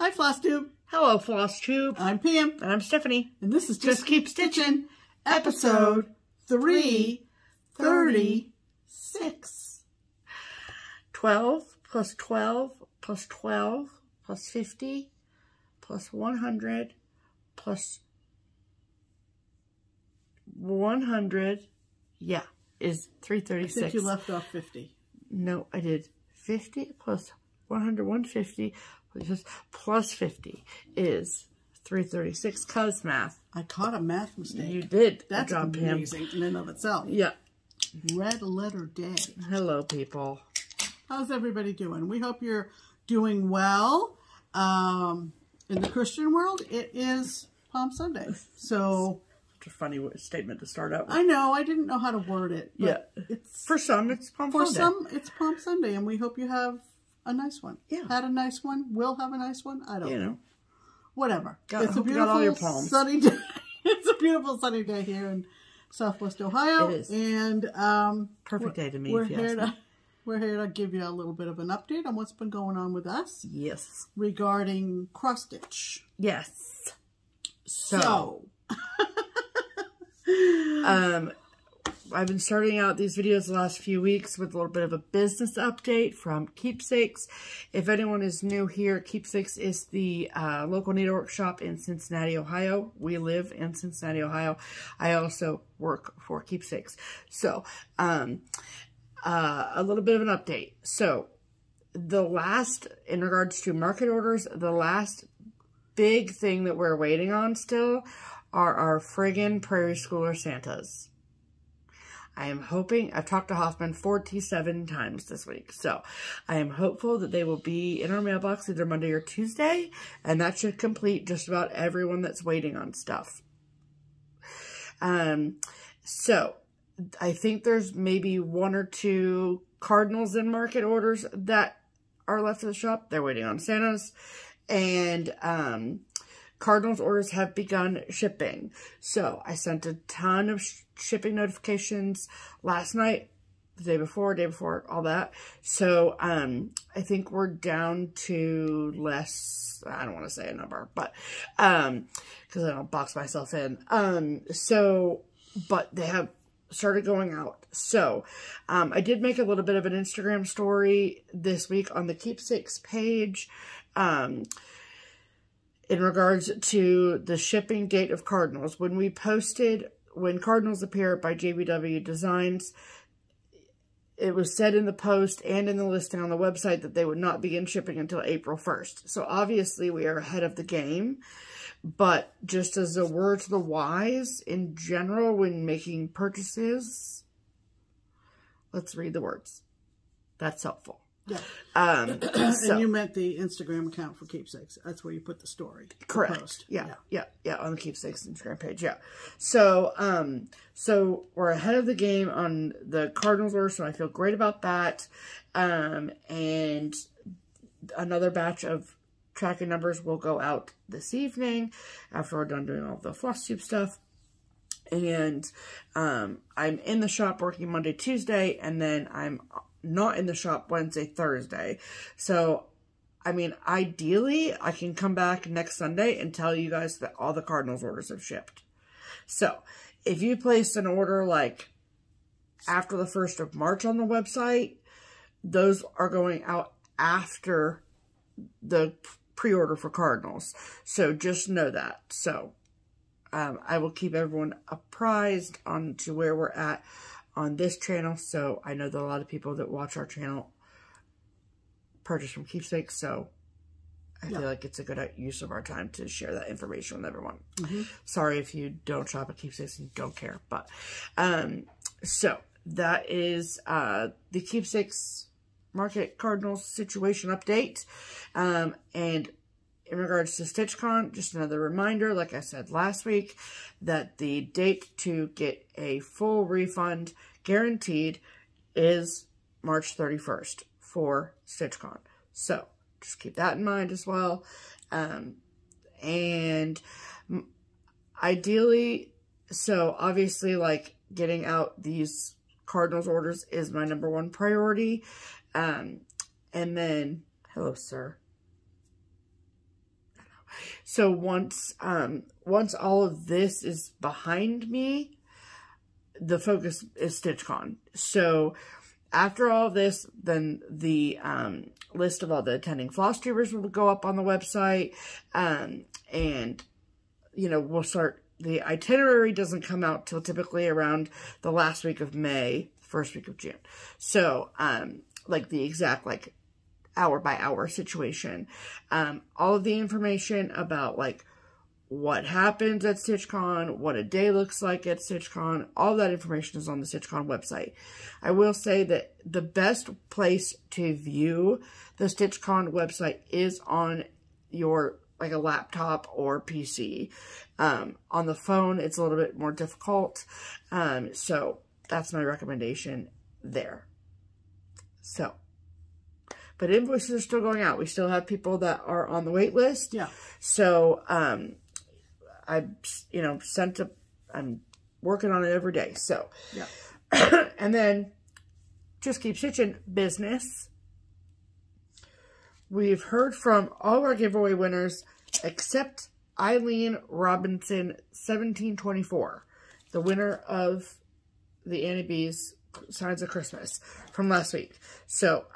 Hi, FlossTube. Hello, FlossTube. I'm Pam. And I'm Stephanie. And this is Just Keep Stitchin', episode 336. 12 plus 12 plus 12 plus 50 plus 100 plus 100, yeah, is 336. I think you left off 50. No, I did. 50 plus 100, 150, plus 50 is 336, cuz math. I caught a math mistake. You did. That's amazing in and of itself. Yeah. Red letter day. Hello, people. How's everybody doing? We hope you're doing well. In the Christian world, it is Palm Sunday. So... a funny statement to start out with. I know. I didn't know how to word it. Yeah. It's, for some, it's Palm Sunday. For some, it's Palm Sunday, and we hope you have a nice one. Yeah. Had a nice one. Will have a nice one. I don't know. Whatever. God, it's a beautiful sunny day. It's a beautiful sunny day here in Southwest Ohio. It is. And perfect day to me. We're here to give you a little bit of an update on what's been going on with us. Yes. Regarding cross stitch. Yes. So I've been starting out these videos the last few weeks with a little bit of a business update from Keepsakes. If anyone is new here, Keepsakes is the local needlework shop in Cincinnati, Ohio. We live in Cincinnati, Ohio. I also work for Keepsakes. So, a little bit of an update. So, in regards to market orders, the last big thing that we're waiting on still are our friggin' Prairie Schooler Santas. I am hoping, I've talked to Hoffman 47 times this week, so I am hopeful that they will be in our mailbox either Monday or Tuesday, and that should complete just about everyone that's waiting on stuff. So, I think there's maybe one or two Cardinals in market orders that are left at the shop. They're waiting on Santas, and, Cardinals orders have begun shipping. So I sent a ton of shipping notifications last night, the day before, all that. So I think we're down to less, I don't want to say a number, but because I don't box myself in. But they have started going out. So I did make a little bit of an Instagram story this week on the Keepsakes page. In regards to the shipping date of Cardinals, when we posted, when Cardinals appear by JBW Designs, it was said in the post and in the listing on the website that they would not begin shipping until April 1st. So obviously we are ahead of the game, but just as a word to the wise, in general, when making purchases, let's read the words. That's helpful. Yeah. And you meant the Instagram account for Keepsakes. That's where you put the story. Correct. The post. Yeah, yeah. Yeah. Yeah. On the Keepsakes Instagram page. Yeah. So, so we're ahead of the game on the Cardinals order. So I feel great about that. And another batch of tracking numbers will go out this evening after we're done doing all the FlossTube stuff. And, I'm in the shop working Monday, Tuesday, and then I'm not in the shop Wednesday, Thursday. So, I mean, ideally, I can come back next Sunday and tell you guys that all the Cardinals orders have shipped. So, if you place an order, like, after the 1st of March on the website, those are going out after the pre-order for Cardinals. So, just know that. So, I will keep everyone apprised on to where we're at on this channel. So I know that a lot of people that watch our channel purchase from Keepsakes, so I feel like it's a good use of our time to share that information with everyone. Sorry if you don't shop at Keepsakes and don't care, but so that is the Keepsakes Market Cardinals situation update. And in regards to StitchCon, just another reminder, like I said last week, that the date to get a full refund guaranteed is March 31st for StitchCon. So, just keep that in mind as well. And ideally, so obviously, like, getting out these Cardinals orders is my number one priority. And then, hello, sir. So once all of this is behind me, the focus is StitchCon. So after all of this, then the list of all the attending FlossTubers will go up on the website, and you know, we'll start. The itinerary doesn't come out till typically around the last week of May, first week of June. So like the exact like hour by hour situation, all of the information about like what happens at StitchCon, what a day looks like at StitchCon, all that information is on the StitchCon website. I will say that the best place to view the StitchCon website is on your like a laptop or PC. On the phone, it's a little bit more difficult. So that's my recommendation there. So, but invoices are still going out. We still have people that are on the wait list. Yeah. So, I, you know, I'm working on it every day. So, yeah. And then Just Keep Stitchin' business. We've heard from all our giveaway winners except Eileen Robinson, 1724, the winner of the Annie B's Signs of Christmas from last week. So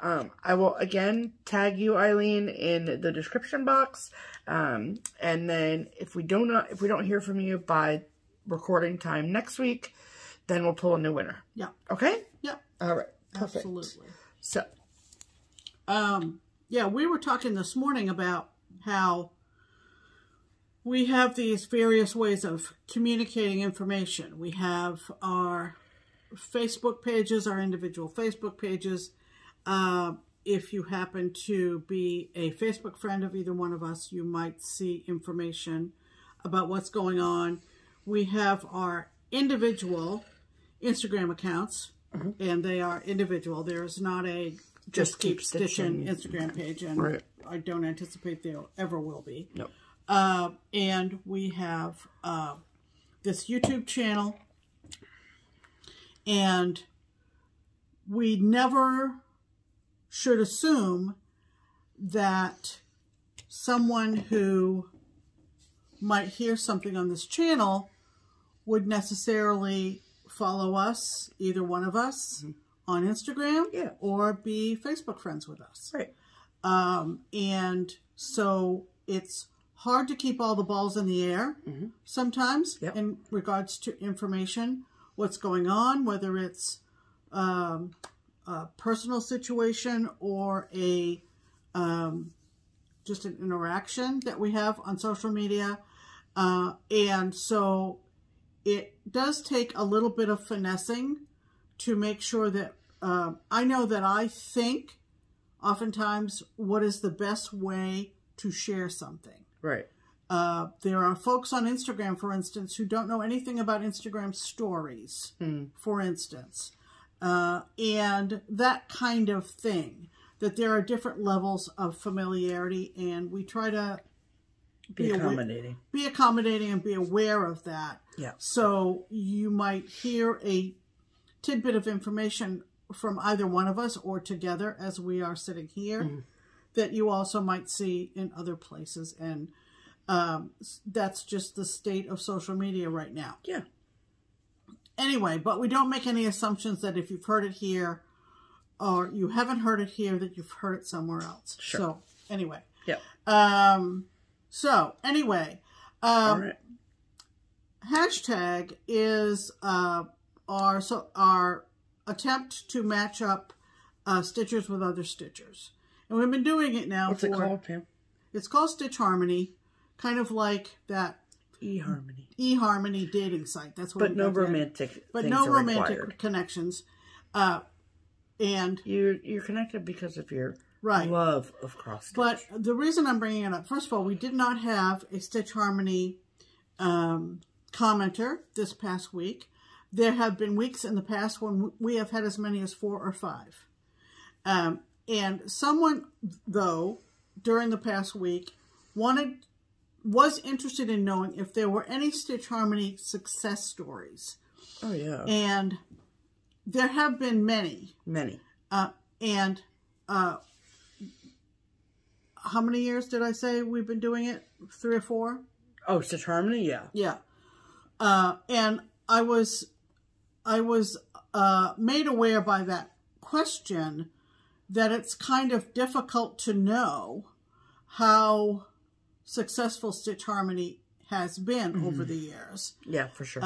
I will again tag you, Eileen, in the description box, and then if we don't hear from you by recording time next week, then we'll pull a new winner. Yeah. Okay. Yeah. All right. Perfect. Absolutely. So. Yeah, we were talking this morning about how we have these various ways of communicating information. We have our Facebook pages, our individual Facebook pages. If you happen to be a Facebook friend of either one of us, you might see information about what's going on. We have our individual Instagram accounts, and they are individual. There is not a Just Keep Stitchin' Instagram page, and right. I don't anticipate there ever will be. Nope. And we have this YouTube channel, and we never should assume that someone who might hear something on this channel would necessarily follow us, either one of us, on Instagram, yeah, or be Facebook friends with us. Right. And so it's hard to keep all the balls in the air sometimes, in regards to information, what's going on, whether it's a personal situation or a just an interaction that we have on social media. And so it does take a little bit of finessing to make sure that, I know that I think oftentimes what is the best way to share something. Right. There are folks on Instagram, for instance, who don't know anything about Instagram stories, for instance, and that kind of thing, that there are different levels of familiarity, and we try to be accommodating, and be aware of that. Yeah. So you might hear a tidbit of information from either one of us or together as we are sitting here that you also might see in other places. And that's just the state of social media right now. Yeah. Anyway, but we don't make any assumptions that if you've heard it here or you haven't heard it here, that you've heard it somewhere else. Sure. So anyway. Yeah. So anyway, right. Hashtag is... our attempt to match up stitchers with other stitchers, and we've been doing it now. What's it called, Pam? It's called Stitch Harmony, kind of like that eHarmony dating site. That's what. But no romantic. But no romantic connections. And you're connected because of your love of cross stitch. But the reason I'm bringing it up, first of all, we did not have a Stitch Harmony commenter this past week. There have been weeks in the past when we have had as many as 4 or 5. And someone, though, during the past week, was interested in knowing if there were any Stitch Harmony success stories. Oh, yeah. And there have been many. And how many years did I say we've been doing it? 3 or 4? Oh, Stitch Harmony, yeah. Yeah. And I was made aware by that question that it's kind of difficult to know how successful Stitch Harmony has been over the years. Yeah, for sure.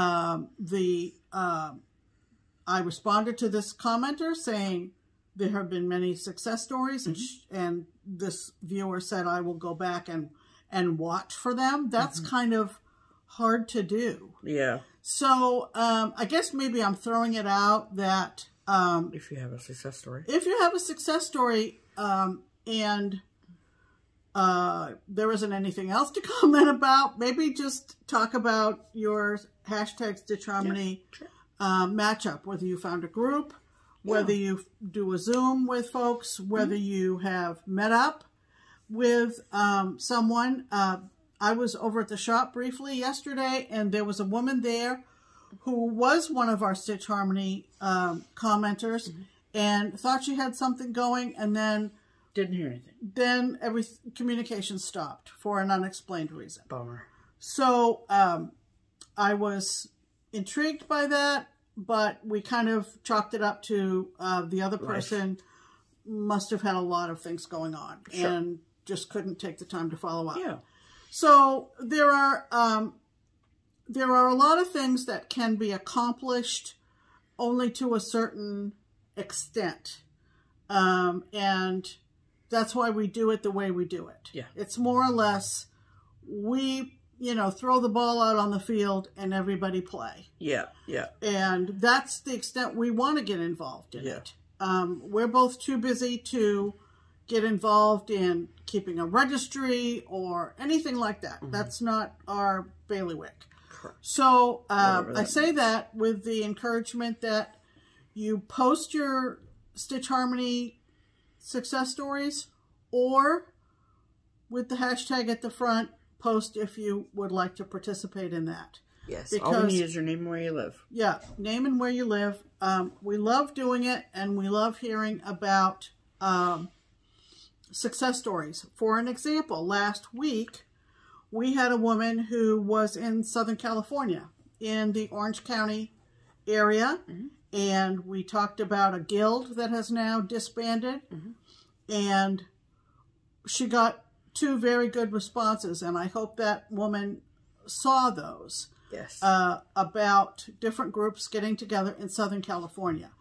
I responded to this commenter saying there have been many success stories, and this viewer said, I will go back and watch for them. That's kind of hard to do. Yeah. So I guess maybe I'm throwing it out that if you have a success story, and there isn't anything else to comment about, maybe just talk about your hashtag Stitch Harmony matchup, whether you found a group, whether you do a Zoom with folks, whether you have met up with someone. I was over at the shop briefly yesterday, and there was a woman there who was one of our Stitch Harmony commenters and thought she had something going, and then didn't hear anything. Then every communication stopped for an unexplained reason. Bummer. So I was intrigued by that, but we kind of chalked it up to the other person must have had a lot of things going on and just couldn't take the time to follow up. Yeah. So there are a lot of things that can be accomplished only to a certain extent. And that's why we do it the way we do it. Yeah. It's more or less, we, you know, throw the ball out on the field and everybody play. Yeah, yeah. And that's the extent we want to get involved in it. We're both too busy to get involved in keeping a registry or anything like that. That's not our bailiwick. Correct. So I say that with the encouragement that you post your Stitch Harmony success stories, or with the hashtag at the front, post if you would like to participate in that. Yes, because all we need is your name and where you live. Yeah, name and where you live. We love doing it, and we love hearing about success stories. For an example, last week we had a woman who was in Southern California in the Orange County area, and we talked about a guild that has now disbanded, and she got 2 very good responses, and I hope that woman saw those. Yes. About different groups getting together in Southern California.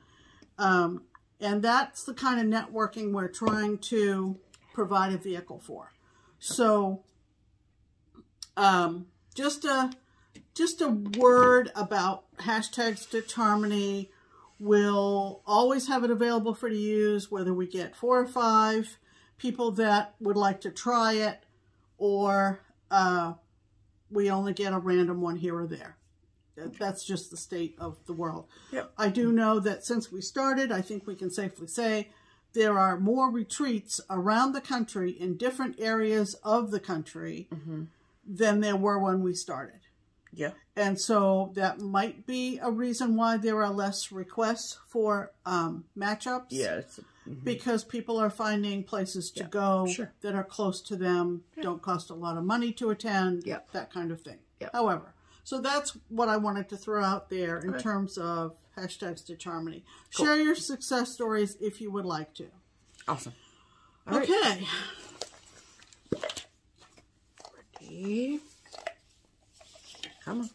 And that's the kind of networking we're trying to provide a vehicle for. So just a word about hashtag Stitch Harmony. We'll always have it available for to use, whether we get 4 or 5 people that would like to try it, or we only get a random one here or there. That's just the state of the world. Yep. I do know that since we started, I think we can safely say there are more retreats around the country in different areas of the country than there were when we started. Yeah. And so that might be a reason why there are less requests for matchups. Yeah. Because people are finding places to go that are close to them, don't cost a lot of money to attend, that kind of thing. Yep. However, so that's what I wanted to throw out there in terms of hashtag Stitch Harmony. Cool. Share your success stories if you would like to. Awesome. All right. Ready? Come on.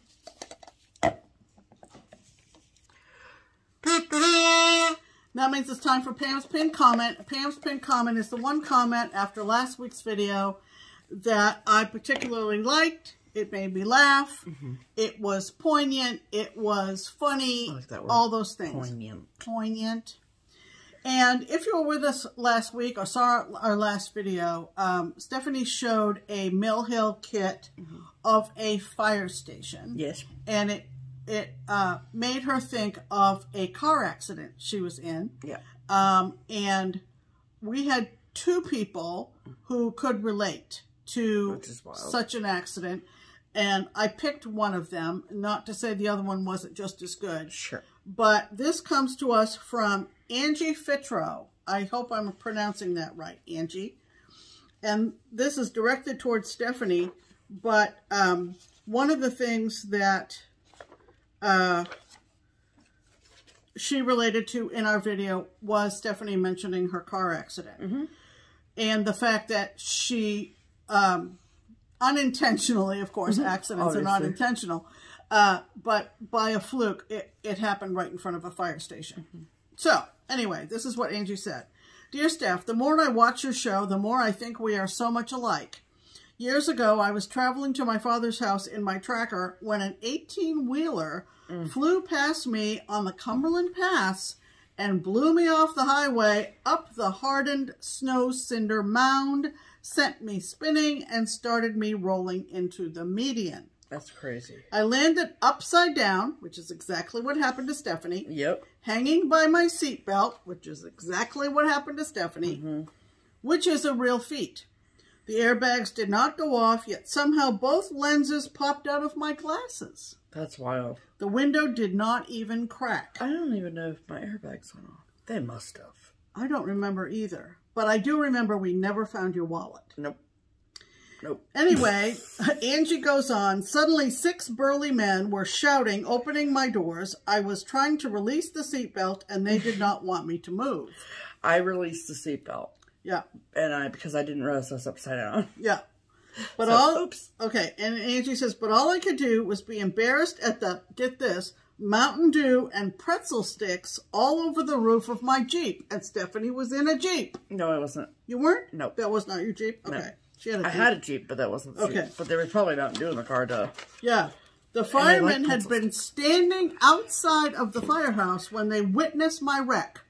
That means it's time for Pam's pinned comment. Pam's pinned comment is the one comment after last week's video that I particularly liked. It made me laugh. It was poignant. It was funny. I like that word. All those things. Poignant. Poignant. And if you were with us last week or saw our last video, Stephanie showed a Mill Hill kit of a fire station. Yes. And it made her think of a car accident she was in. Yeah. And we had 2 people who could relate to such an accident. And I picked one of them, not to say the other one wasn't just as good. Sure. But this comes to us from Angie Fitro. I hope I'm pronouncing that right, Angie. And this is directed towards Stephanie, but one of the things that she related to in our video was Stephanie mentioning her car accident. Mm-hmm. And the fact that she, unintentionally, of course, mm-hmm. accidents are not intentional, but by a fluke, it happened right in front of a fire station. Mm-hmm. So anyway, this is what Angie said. Dear Steph, the more I watch your show, the more I think we are so much alike. Years ago, I was traveling to my father's house in my tracker when an 18-wheeler flew past me on the Cumberland Pass and blew me off the highway, up the hardened snow cinder mound, sent me spinning, and started me rolling into the median. That's crazy. I landed upside down, which is exactly what happened to Stephanie. Yep. Hanging by my seatbelt, which is exactly what happened to Stephanie, mm-hmm. which is a real feat. The airbags did not go off, yet somehow both lenses popped out of my glasses. That's wild. The window did not even crack. I don't even know if my airbags went off. They must have. I don't remember either. But I do remember we never found your wallet. Nope. Nope. Anyway, Angie goes on. Suddenly, 6 burly men were shouting, opening my doors. I was trying to release the seatbelt, and they did not want me to move. I released the seatbelt. Yeah. And because I didn't realize I was upside down. Yeah. But so, oops. Okay. And Angie says, but all I could do was be embarrassed at the, get this, Mountain Dew and pretzel sticks all over the roof of my Jeep. And Stephanie was in a Jeep. No, I wasn't. You weren't? No. Nope. That was not your Jeep? Okay. No. She had a Jeep. I had a Jeep, but that wasn't the Jeep. But there was probably Mountain Dew in the car, duh. Yeah. The firemen had been standing outside of the firehouse when they witnessed my wreck.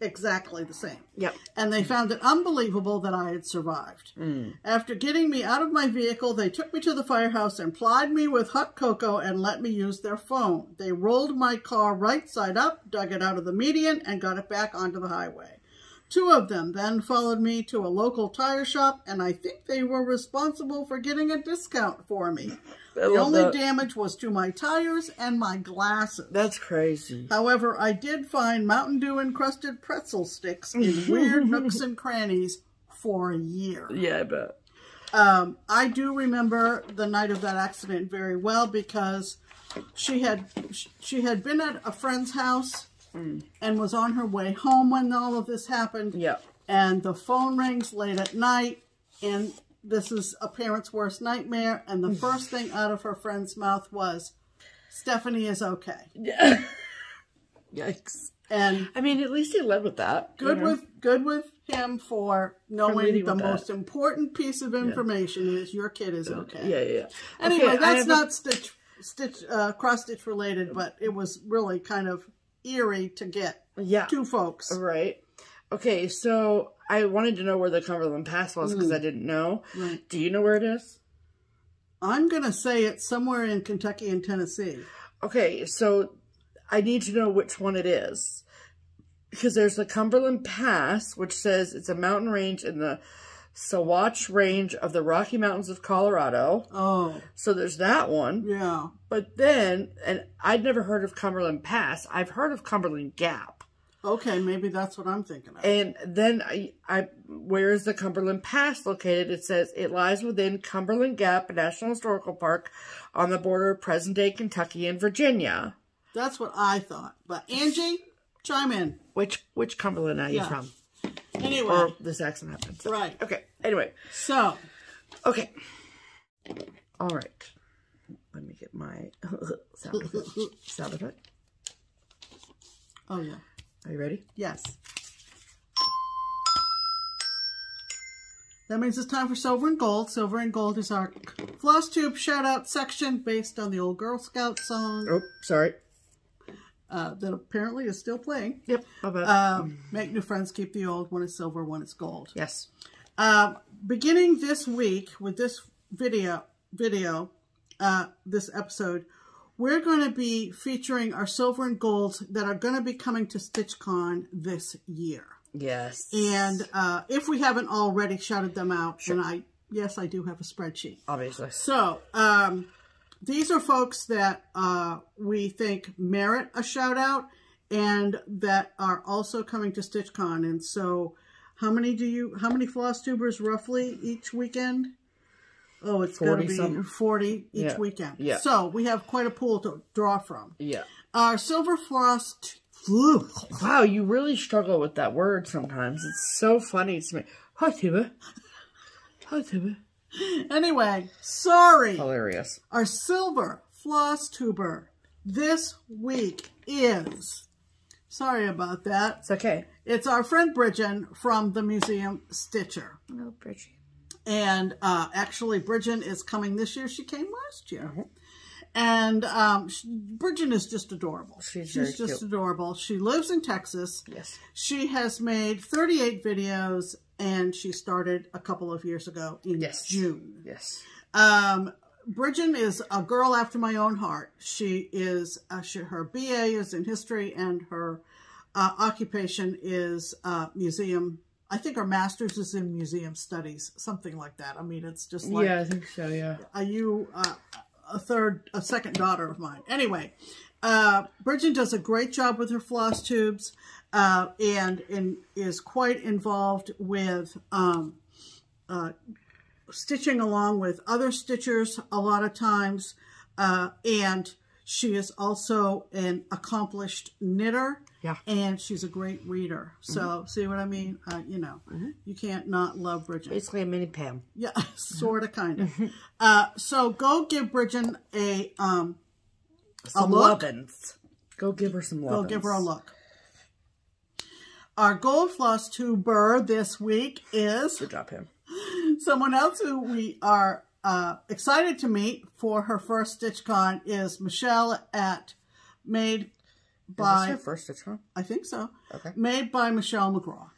Exactly the same. Yep. And they found it unbelievable that I had survived. Mm. After getting me out of my vehicle, they took me to the firehouse and plied me with hot cocoa and let me use their phone. They rolled my car right side up, dug it out of the median, and got it back onto the highway. 2 of them then followed me to a local tire shop, and I think they were responsible for getting a discount for me. The only damage was to my tires and my glasses. That's crazy. However, I did find Mountain Dew encrusted pretzel sticks in weird nooks and crannies for a year. Yeah, I bet. I do remember the night of that accident very well because she had been at a friend's house and was on her way home when all of this happened. Yeah. And the phone rings late at night, and this is a parent's worst nightmare. And the first thing out of her friend's mouth was, Stephanie is okay. Yeah. Yikes. And I mean, at least he led with that. Good with him for knowing the most important piece of information is your kid is okay. Yeah. Anyway, okay, that's not cross-stitch related, but it was really kind of eerie to get two folks. Right. Okay, so I wanted to know where the Cumberland Pass was because I didn't know. Right. Do you know where it is? I'm going to say it's somewhere in Kentucky and Tennessee. Okay, so I need to know which one it is. Because there's the Cumberland Pass, which says it's a mountain range in the Sawatch Range of the Rocky Mountains of Colorado. Oh. So there's that one. Yeah. But then, and I'd never heard of Cumberland Pass. I've heard of Cumberland Gap. Okay, maybe that's what I'm thinking of. And then, where is the Cumberland Pass located? It says it lies within Cumberland Gap National Historical Park on the border of present-day Kentucky and Virginia. That's what I thought. But Angie, chime in. Which Cumberland are you from? Anyway. Or this accent happens. So. Right. Okay. Anyway. So. Okay. All right. Let me get my sound effect. Oh, yeah. Are you ready? Yes. That means it's time for Silver and Gold. Silver and Gold is our FlossTube shout-out section based on the old Girl Scout song. Oh, sorry. That apparently is still playing. Yep. Make new friends, keep the old. One is silver, one is gold. Yes. Beginning this week with this this episode, we're going to be featuring our silver and golds that are going to be coming to StitchCon this year. Yes. And if we haven't already shouted them out, then I do have a spreadsheet. Obviously. So these are folks that we think merit a shout out and that are also coming to StitchCon. And so How many floss tubers roughly each weekend? Oh, it's got to be 40 each weekend. Yeah. So we have quite a pool to draw from. Yeah. Our silver floss. Wow, you really struggle with that word sometimes. It's so funny to me. Hi, tuber. Hi, tuber. Anyway, sorry. Hilarious. Our silver floss tuber this week is. Sorry about that. It's okay. It's our friend Brijin from the Museum Stitcher. No, Brijin. And actually, Brijin is coming this year. She came last year. Mm-hmm. And Brijin is just adorable. She's just cute. Adorable. She lives in Texas. Yes. She has made 38 videos, and she started a couple of years ago in June. Yes. Brijin is a girl after my own heart. She is, her BA is in history, and her occupation is museum. I think her master's is in museum studies, something like that. I mean, it's just like... Yeah, I think so, yeah. Are you... a second daughter of mine. Anyway, Brijin does a great job with her floss tubes and is quite involved with stitching along with other stitchers a lot of times. And she is also an accomplished knitter. Yeah. And she's a great reader. So, see what I mean? You know, you can't not love Brijin. Basically a mini Pam. Yeah, sort of, kind of. So go give Brijin a look. Lovin's. Go give her some lovin's. Go give her a look. Our gold floss tuber this week is... Good job, Pam. Someone else who we are excited to meet for her first StitchCon is Michelle at Made... By, is this your first StitchCon? I think so. Okay. Made by Michelle McGraw.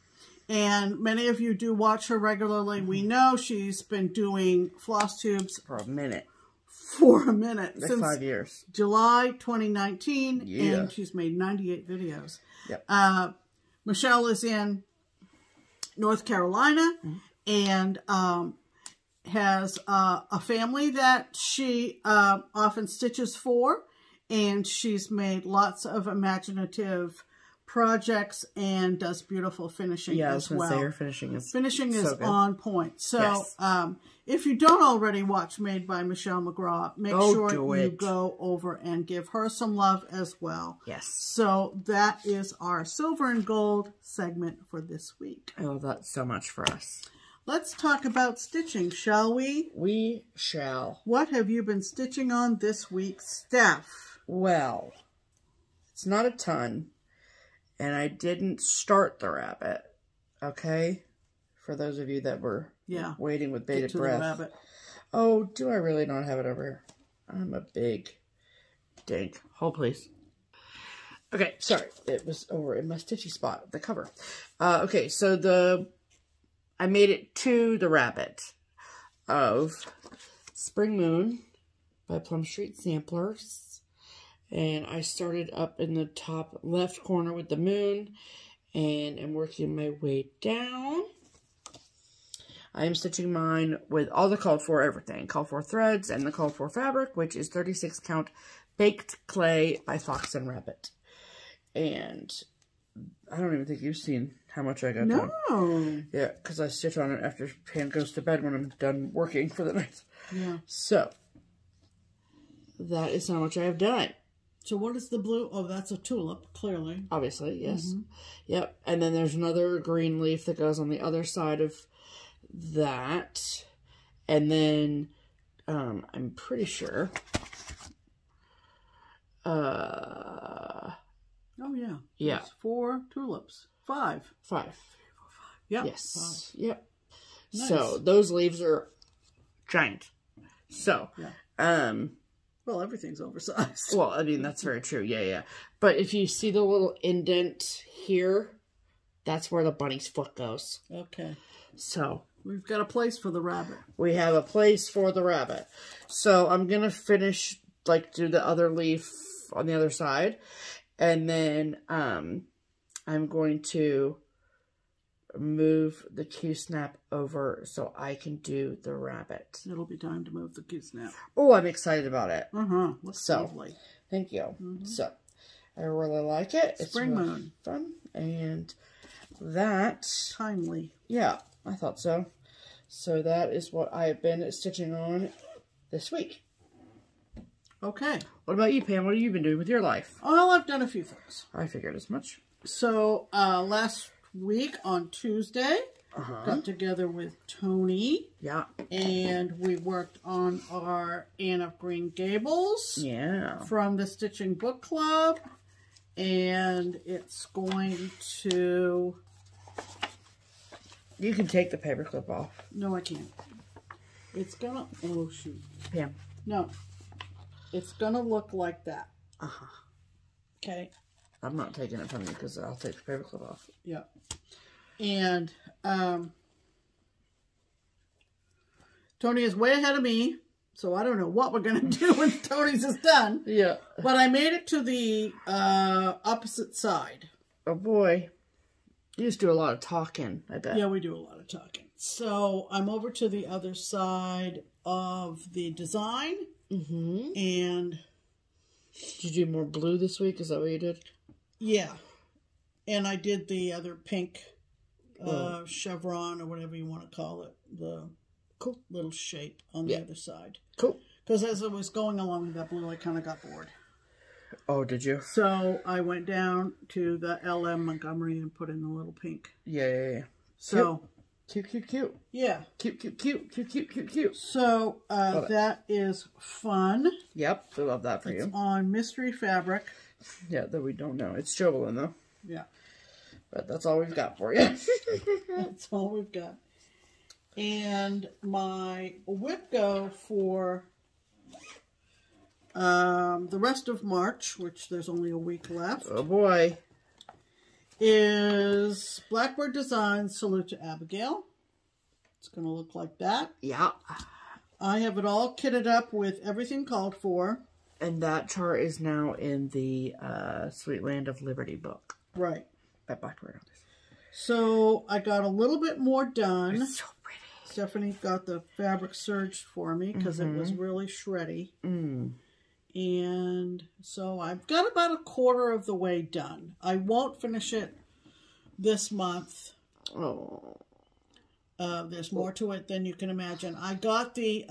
And many of you do watch her regularly. We know she's been doing floss tubes. For a minute. For a minute. Like since 5 years. July 2019. Yeah. And she's made 98 videos. Yep. Michelle is in North Carolina and has a family that she often stitches for. And she's made lots of imaginative projects and does beautiful finishing as well. Yeah, I was going to say her finishing is so good. On point. So if you don't already watch Made by Michelle McGraw, make sure you go over and give her some love as well. Yes. So that is our silver and gold segment for this week. I love that so much for us. Let's talk about stitching, shall we? We shall. What have you been stitching on this week, Steph? Well, it's not a ton, and I didn't start the rabbit, okay? For those of you that were waiting with bated breath. Oh, do I really not have it over here? I'm a big dink. Hold, please. Okay, sorry. It was over in my stitchy spot, the cover. Okay, so I made it to the rabbit of Spring Moon by Plum Street Samplers. And I started up in the top left corner with the moon. And I'm working my way down. I am stitching mine with all the called for everything. Called for threads and the called for fabric, which is 36 count baked clay by Fox and Rabbit. And I don't even think you've seen... how much I got done. No. Yeah, because I stitch on it after Pam goes to bed when I'm done working for the night. Yeah. So, that is how much I have done. So what is the blue? Oh, that's a tulip, clearly. Obviously, yes. Yep. And then there's another green leaf that goes on the other side of that. And then, I'm pretty sure. Oh, yeah. Yeah. There's 4 tulips. 5. Yep. Yes. 5. Yep. Nice. So those leaves are giant. So, well, everything's oversized. Well, I mean, that's very true. Yeah, yeah. But if you see the little indent here, that's where the bunny's foot goes. Okay. So we've got a place for the rabbit. We have a place for the rabbit. So I'm going to finish, like, do the other leaf on the other side. And then, I'm going to move the Q-snap over so I can do the rabbit. It'll be time to move the Q-snap. Oh, I'm excited about it. Uh-huh. Looks lovely. Thank you. So, I really like it. Spring Moon. Fun. And that. Timely. Yeah, I thought so. So that is what I have been stitching on this week. Okay. What about you, Pam? What have you been doing with your life? Well, I've done a few things. I figured as much. So, last week on Tuesday, got together with Tony. Yeah. And we worked on our Anne of Green Gables. Yeah. From the Stitching Book Club. And it's going to... You can take the paperclip off. No, I can't. It's gonna... Oh, shoot. Pam. No. It's gonna look like that. Uh-huh. Okay. I'm not taking it from you because I'll take the paperclip off. Yeah. And, Tony is way ahead of me, so I don't know what we're going to do when Tony's is done. Yeah. But I made it to the, opposite side. Oh, boy. You just do a lot of talking, I bet. Yeah, we do a lot of talking. So, I'm over to the other side of the design. Mm-hmm. And... Did you do more blue this week? Is that what you did? Yeah. And I did the other pink... chevron or whatever you want to call it, the cool little shape on the other side. Cool. Because as I was going along with that blue, I kind of got bored. Oh, did you? So I went down to the LM Montgomery and put in the little pink. Yeah, yeah, yeah. So. Cute, cute, cute. Yeah. Cute, cute, cute, cute, cute, cute, cute. So that is fun. Yep, I love that for you. It's on mystery fabric. Yeah, that we don't know. It's Chauvelin, though. Yeah. But that's all we've got for you. That's all we've got. And my whip go for the rest of March, which there's only a week left. Oh, boy. Is Blackbird Design Salute to Abigail. It's going to look like that. Yeah. I have it all kitted up with everything called for. And that chart is now in the Sweet Land of Liberty book. Right. That Blackbird. So I got a little bit more done. It's so pretty. Stephanie got the fabric serged for me because it was really shreddy. Mm. And so I've got about a quarter of the way done. I won't finish it this month. Oh. There's more to it than you can imagine. I got the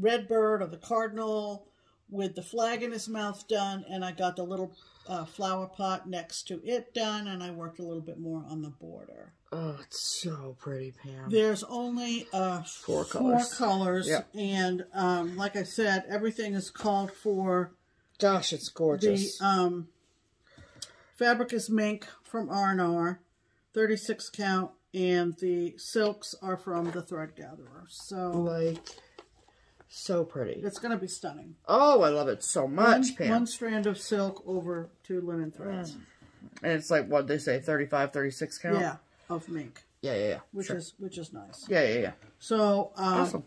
red bird or the cardinal with the flag in his mouth done, and I got the little flower pot next to it done, and I worked a little bit more on the border. Oh, it's so pretty, Pam. There's only four colors. Yep. And like I said, everything is called for. Gosh, it's gorgeous. The fabric is mink from R&R, 36 count, and the silks are from the Thread Gatherer. So so pretty. It's going to be stunning. Oh, I love it so much, Pam. One strand of silk over 2 linen threads. And it's like, what they say, 35, 36 count? Yeah, of mink. Yeah, yeah, yeah. Which is nice. Yeah, yeah, yeah. So, awesome.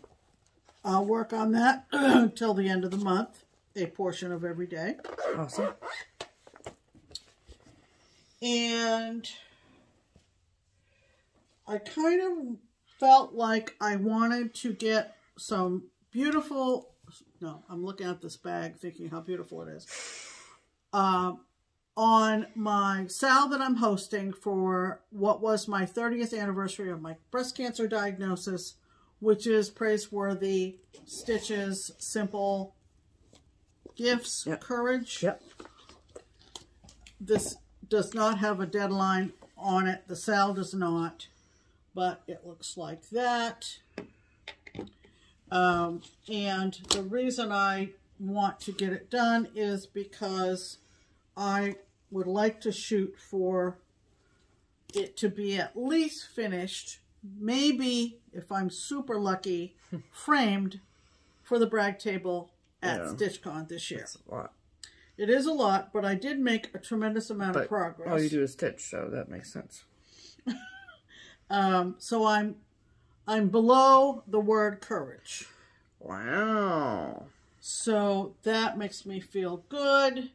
I'll work on that until the end of the month. A portion of every day. Awesome. And I kind of felt like I wanted to get some beautiful, no, I'm looking at this bag thinking how beautiful it is. On my sal that I'm hosting for what was my 30th anniversary of my breast cancer diagnosis, which is Praiseworthy Stitches, Simple Gifts, Courage. Yep. This does not have a deadline on it. The sal does not, but it looks like that. And the reason I want to get it done is because I would like to shoot for it to be at least finished, maybe, if I'm super lucky, framed for the brag table at StitchCon this year. That's a lot. It is a lot, but I did make a tremendous amount of progress. All you do is stitch, so that makes sense. So I'm below the word courage. Wow. So that makes me feel good.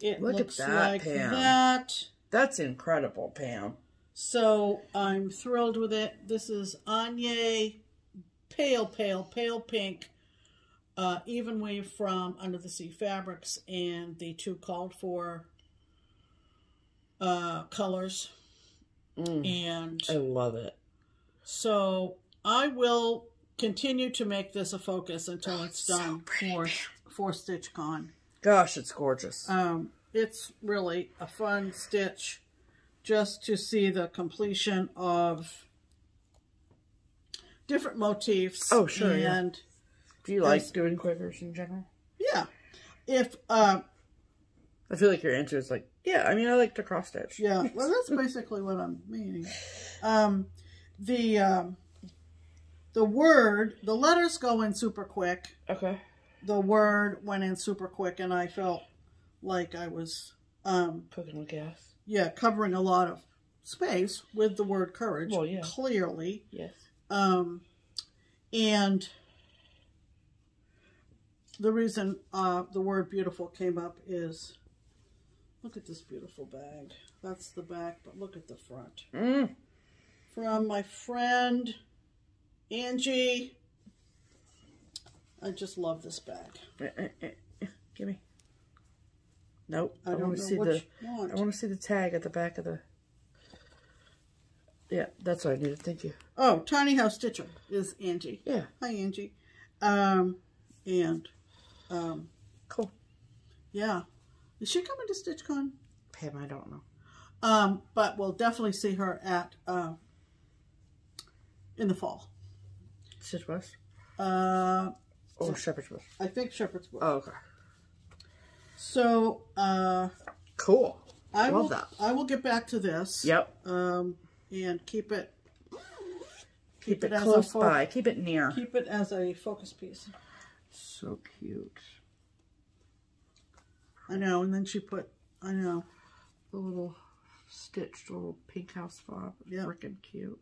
It looks like that. That's incredible, Pam. So I'm thrilled with it. This is Anye, pale, pale, pale pink, even weave from Under the Sea Fabrics, and the two called for colors. And I love it. So I will continue to make this a focus until it's done for StitchCon. Gosh, it's gorgeous. It's really a fun stitch just to see the completion of different motifs. Oh, sure. And yeah. Do you like doing quivers in general? Yeah. If I feel like your answer is like, yeah, I mean, I like to cross stitch. Yeah, well, that's basically what I'm meaning. The word, the letters go in super quick. Okay. The word went in super quick, and I felt like I was cooking with gas. Yeah, covering a lot of space with the word courage. Well, yeah. Clearly. Yes. And the reason the word beautiful came up is, look at this beautiful bag. That's the back, but look at the front. From my friend Angie. I just love this bag. Give me. Nope. I want to see the. I want to see the tag at the back of the. Yeah, that's what I needed. Thank you. Oh, Tiny House Stitcher is Angie. Yeah. Hi, Angie. Cool. Yeah. Is she coming to StitchCon? Pam, I don't know. But we'll definitely see her at in the fall. Stitch Bush? Or Shepherd's Bush. I think Shepherd's Bush. Oh, okay. So cool. I will get back to this. Yep. And keep it as close by. Keep it near. Keep it as a focus piece. So cute. I know, and then she put, I know, the little stitched little pink house fob. Yeah. Freaking cute.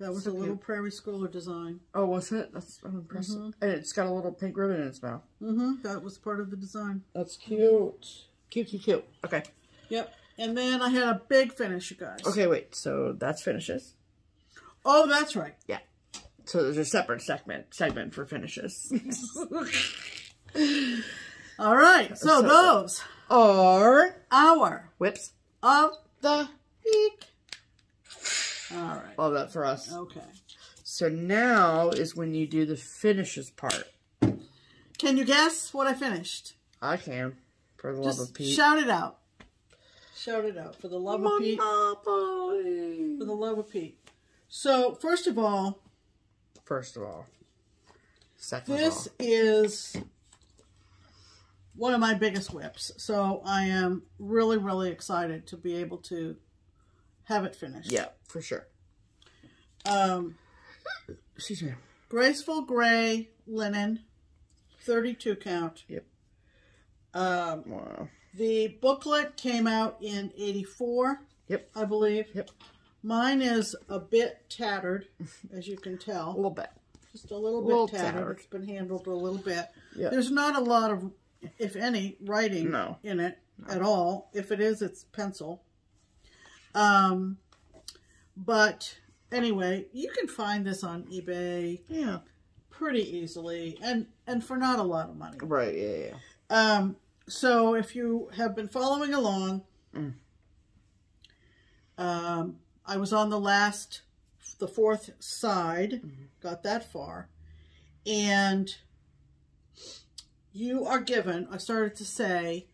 That was so a cute little Prairie Schooler design. Oh, was it? That's impressive. And it's got a little pink ribbon in its mouth. That was part of the design. That's cute. Cute, cute, cute. Okay. Yep. And then I had a big finish, you guys. Okay, wait. So that's finishes? Oh, that's right. Yeah. So there's a separate segment for finishes. All right, so those are our whips of the week. All right. All that for us. Okay. So now is when you do the finishes part. Can you guess what I finished? I can, for the love of Pete. Shout it out. Shout it out, for the love of Pete. Monopoly. For the love of Pete. So, first of all. Second of all. This is one of my biggest whips. So I am really, really excited to be able to have it finished. Yeah, for sure. Excuse me. Graceful gray linen, 32 count. Yep. Wow. The booklet came out in 84. Yep. I believe. Yep. Mine is a bit tattered, as you can tell. A little bit. Just a little bit tattered. It's been handled a little bit. Yep. There's not a lot of, if any, writing in it at all. If it is, it's pencil. But anyway, you can find this on eBay pretty easily and for not a lot of money. Right, yeah. So if you have been following along, I was on the fourth side, got that far, and you are given, I started to say,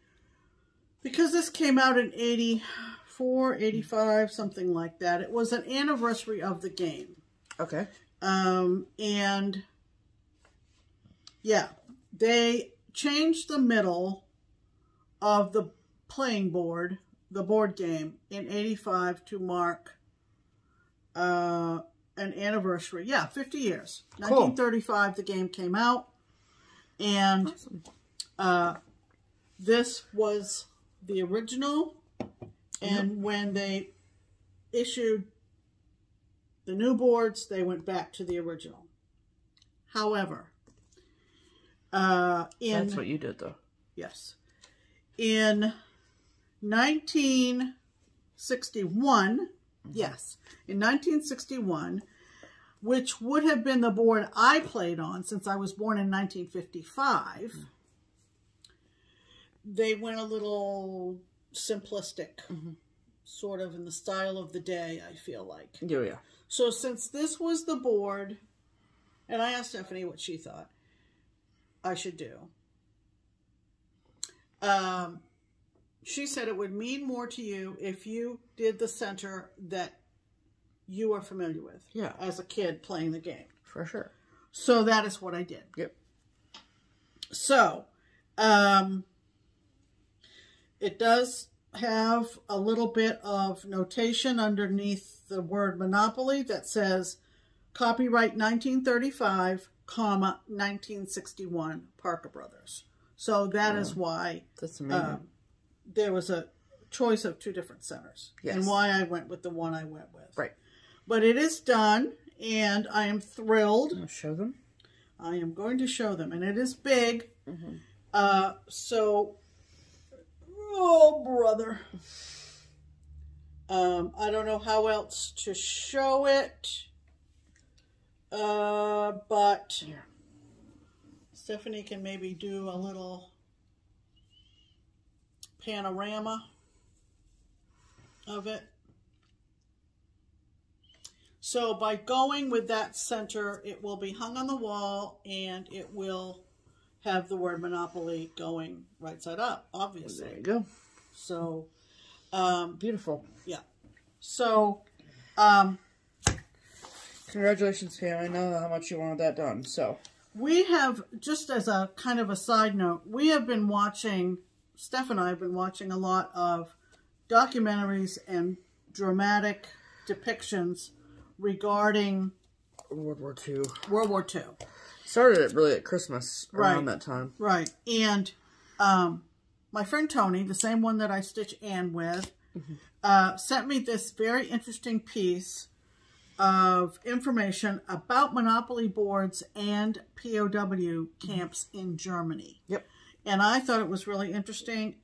because this came out in 84, 85, something like that. It was an anniversary of the game. Okay. And yeah, they changed the middle of the playing board, the board game, in 85 to mark an anniversary. Yeah, 50 years. Cool. 1935, the game came out. And awesome. This was the original, and when they issued the new boards, they went back to the original. However, that's what you did, though. Yes. In 1961, in 1961, which would have been the board I played on since I was born in 1955. They went a little simplistic, sort of in the style of the day, I feel like. Yeah, yeah. So since this was the board, and I asked Stephanie what she thought I should do. She said it would mean more to you if you did the center that you are familiar with. Yeah. As a kid playing the game. For sure. So that is what I did. Yep. So, it does have a little bit of notation underneath the word Monopoly that says copyright 1935, 1961 Parker Brothers. So that is why that's amazing. There was a choice of two different centers, and why I went with the one I went with. Right. But it is done, and I am thrilled. I'll show them. I am going to show them, and it is big. So, oh, brother. I don't know how else to show it, but Stephanie can maybe do a little panorama of it. So by going with that center, it will be hung on the wall, and it will have the word Monopoly going right side up, obviously. Well, there you go. So beautiful. Yeah. So congratulations, Pam. I know how much you wanted that done. So we have, just as a kind of a side note, we have been watching, Steph and I have been watching a lot of documentaries and dramatic depictions regarding World War II. World War II. Started it really at Christmas, around that time. Right. And my friend Tony, the same one that I stitch Anne with, sent me this very interesting piece of information about Monopoly boards and POW camps in Germany. Yep. And I thought it was really interesting.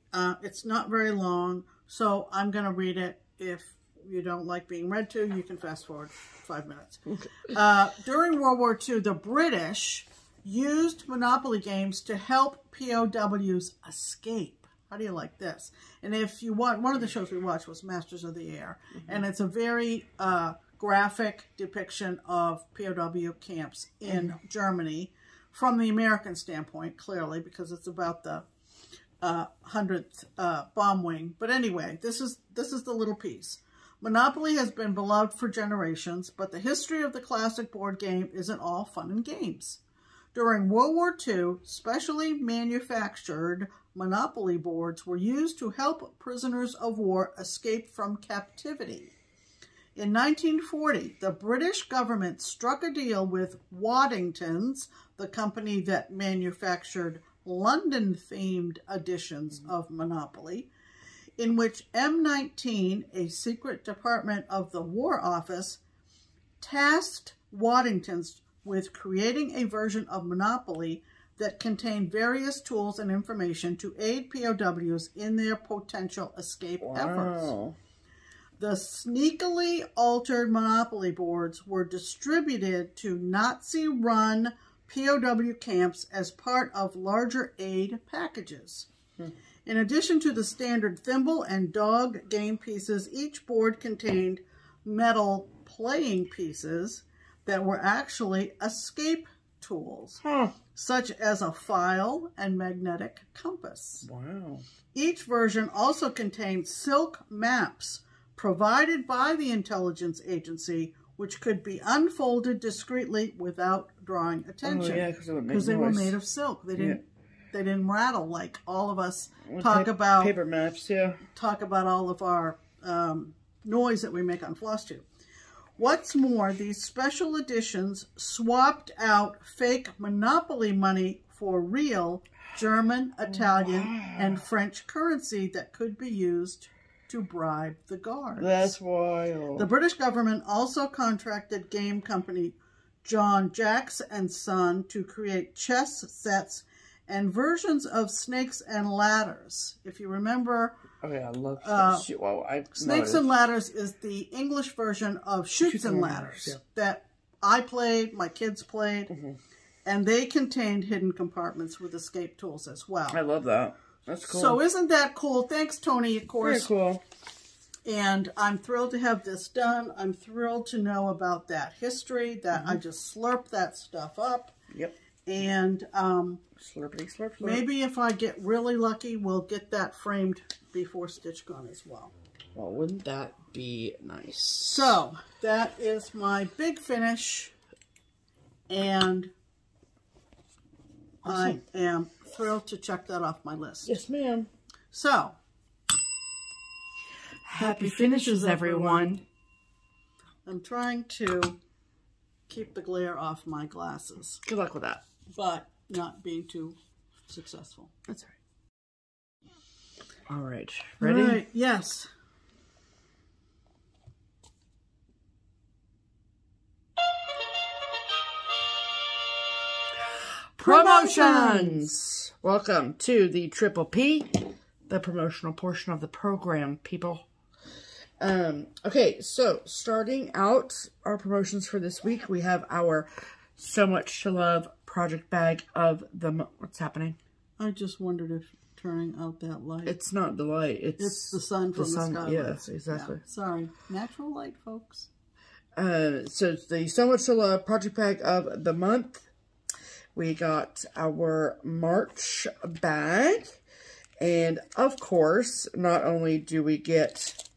It's not very long, so I'm going to read it. If you don't like being read to, you can fast forward 5 minutes. Okay. During World War II, the British used Monopoly games to help POWs escape. How do you like this? And if you want, one of the shows we watched was Masters of the Air, and it's a very graphic depiction of POW camps in Germany from the American standpoint, clearly, because it's about the 100th bomb wing. But anyway, this is the little piece. Monopoly has been beloved for generations, but the history of the classic board game isn't all fun and games. During World War II, specially manufactured Monopoly boards were used to help prisoners of war escape from captivity. In 1940, the British government struck a deal with Waddington's, the company that manufactured London-themed editions of Monopoly, in which M19, a secret department of the War Office, tasked Waddington's with creating a version of Monopoly that contained various tools and information to aid POWs in their potential escape efforts. The sneakily altered Monopoly boards were distributed to Nazi-run POW camps as part of larger aid packages. In addition to the standard thimble and dog game pieces, each board contained metal playing pieces that were actually escape tools, such as a file and magnetic compass. Wow. Each version also contained silk maps provided by the intelligence agency, which could be unfolded discreetly without drawing attention. Oh, yeah, because they were made of silk. They didn't. They didn't rattle like all of us talk about paper maps. Yeah. Talk about all of our noise that we make on FlossTube. What's more, these special editions swapped out fake Monopoly money for real German, Italian, and French currency that could be used to bribe the guards. That's wild. The British government also contracted game company John Jacks and Son to create chess sets and versions of Snakes and Ladders. If you remember... Oh, yeah, I love Snakes and Ladders is the English version of Chutes and Ladders that I played, my kids played, and they contained hidden compartments with escape tools as well. I love that. That's cool. So isn't that cool? Thanks, Tony, of course. Very cool. And I'm thrilled to have this done. I'm thrilled to know about that history, that I just slurp that stuff up. Yep. And slurpity slurp, slurp. Maybe if I get really lucky, we'll get that framed before StitchCon as well. Well, wouldn't that be nice? So that is my big finish, and awesome. I am thrilled to check that off my list. Yes, ma'am. So happy finishes, everyone. I'm trying to keep the glare off my glasses. Good luck with that. But not being too successful. That's all right. All right. Ready? All right. Yes. Promotions! Welcome to the Triple P, the promotional portion of the program, people. Okay, so starting out our promotions for this week, we have our SewMuch2Luv project bag of the month. What's happening? I just wondered if turning out that light. It's not the light. It's the sun from the sky. Yes, exactly. Yeah, sorry. Natural light, folks. So it's the SewMuch2Luv project bag of the month. We got our March bag. And of course, not only do we get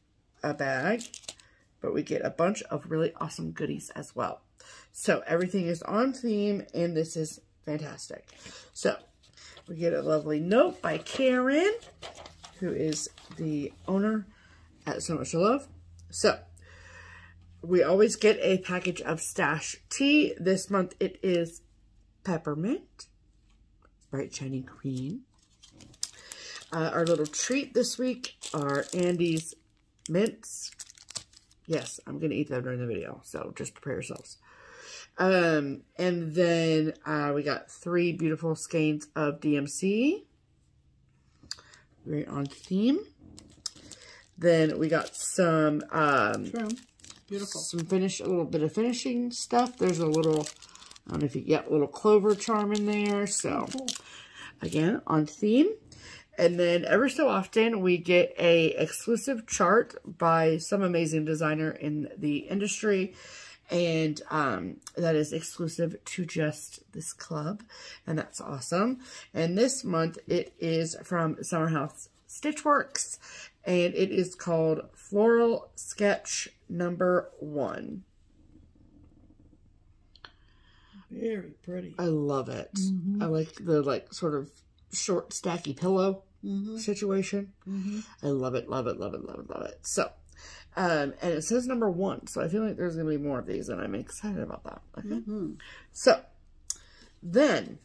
a bag, but we get a bunch of really awesome goodies as well. So everything is on theme, and this is fantastic. So we get a lovely note by Karen, who is the owner at SewMuch2Luv. So we always get a package of stash tea. This month it is peppermint, bright shiny green. Our little treat this week are Andy's mints. Yes, I'm going to eat them during the video, so just prepare yourselves. And then we got three beautiful skeins of DMC. Very on theme. Then we got some beautiful, some finish, a little bit of finishing stuff. There's a little, I don't know if you get a little clover charm in there. So again, on theme. And then every so often we get a exclusive chart by some amazing designer in the industry. And that is exclusive to just this club. And that's awesome. And this month it is from Summerhouse Stitchworks. And it is called Floral Sketch Number 1. Very pretty. I love it. I like the sort of short stacky pillow situation. I love it, love it, love it, love it, love it. So, and it says number 1, so I feel like there's going to be more of these, and I'm excited about that. Okay. So, then,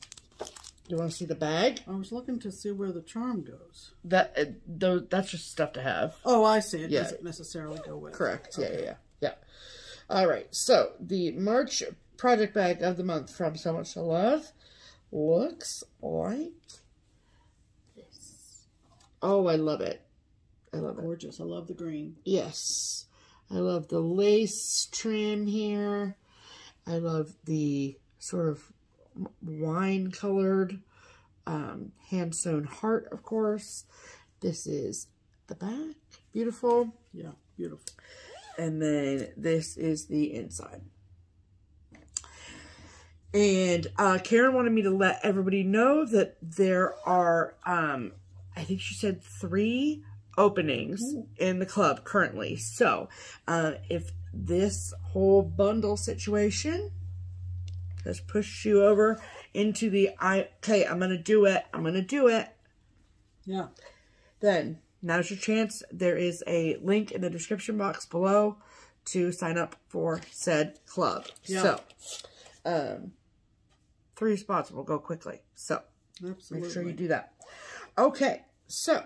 you want to see the bag? I was looking to see where the charm goes. That's just stuff to have. Oh, I see. It doesn't necessarily go with. Correct. Okay. Yeah. All right. So, the March project bag of the month from SewMuch2Luv looks like... Oh, I love it. I love it. Gorgeous. I love the green. Yes. I love the lace trim here. I love the sort of wine-colored hand-sewn heart, of course. This is the back. Beautiful. Yeah, beautiful. And then this is the inside. And Karen wanted me to let everybody know that there are... I think she said 3 openings in the club currently. So, if this whole bundle situation has pushed you over into the, okay, I'm going to do it. I'm going to do it. Yeah. Then, now's your chance. There is a link in the description box below to sign up for said club. Yeah. So, 3 spots will go quickly. So, absolutely. Make sure you do that. Okay, so,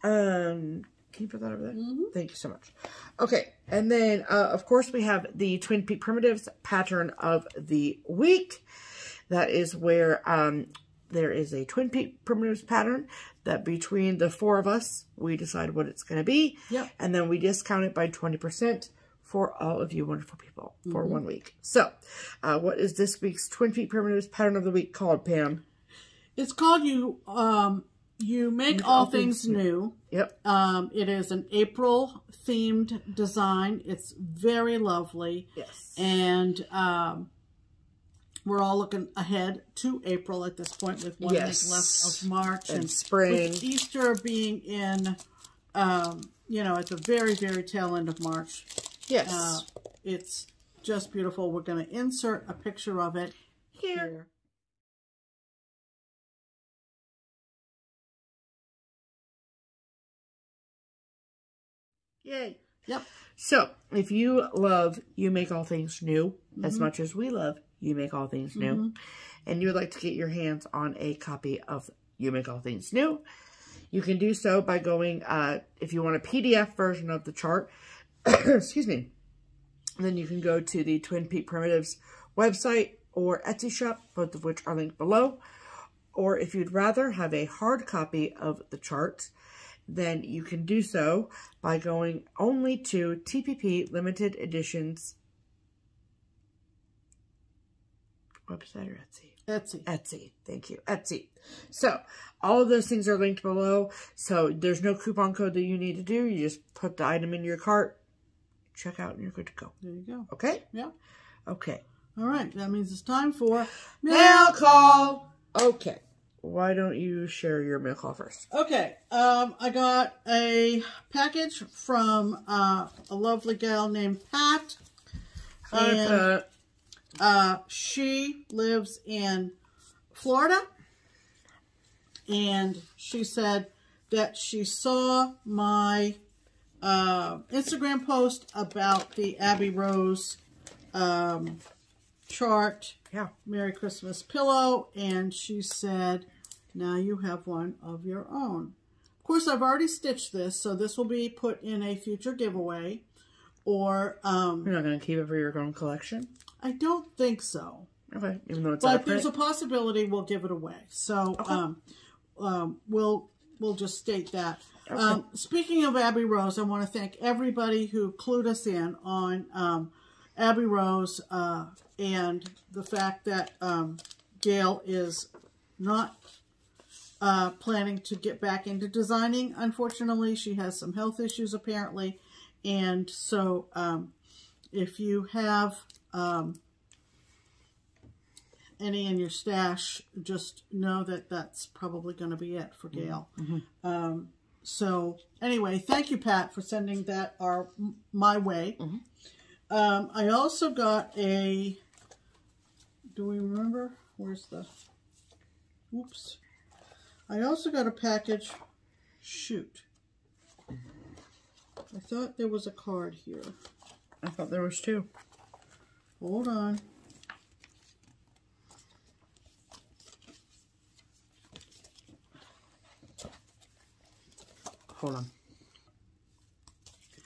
can you put that over there? Thank you so much. Okay, and then, of course, we have the Twin Peak Primitives Pattern of the Week. That is where there is a Twin Peak Primitives pattern that between the 4 of us, we decide what it's going to be. Yep. And then we discount it by 20% for all of you wonderful people for 1 week. So, what is this week's Twin Peak Primitives Pattern of the Week called, Pam? It's called You make all things new. Yep. It is an April themed design. It's very lovely. Yes. And we're all looking ahead to April at this point, with one week left of March and spring. With Easter being in, you know, at the very, very tail end of March. Yes. It's just beautiful. We're going to insert a picture of it here. Yay. Yep. So, if you love You Make All Things New as much as we love You Make All Things New, and you would like to get your hands on a copy of You Make All Things New, you can do so by going, if you want a PDF version of the chart, excuse me, then you can go to the Twin Peak Primitives website or Etsy shop, both of which are linked below. Or if you'd rather have a hard copy of the chart, then you can do so by going only to TPP Limited Editions website or Etsy? Etsy. Etsy. Thank you. Etsy. So, all of those things are linked below. So, there's no coupon code that you need to do. You just put the item in your cart, check out, and you're good to go. There you go. Okay? Yeah. Okay. All right. That means it's time for Mail Call. Okay. Why don't you share your mail call first? Okay. I got a package from a lovely gal named Pat. Hi, and, Pat. She lives in Florida, and she said that she saw my Instagram post about the Abbey Rose chart, Merry Christmas pillow, and she said, now you have one of your own. Of course, I've already stitched this, so this will be put in a future giveaway. Or you're not going to keep it for your own collection? I don't think so. Okay, even though it's out of print. But there's a possibility we'll give it away. So okay. We'll just state that. Okay. Speaking of Abbey Rose, I want to thank everybody who clued us in on Abbey Rose and the fact that Gail is not planning to get back into designing. Unfortunately, she has some health issues apparently. And so, if you have any in your stash, just know that that's probably going to be it for Gail. So, anyway, thank you, Pat, for sending that my way. I also got a... Do we remember? Where's the... Oops. I also got a package... Shoot. I thought there was a card here. I thought there was two. Hold on. Hold on.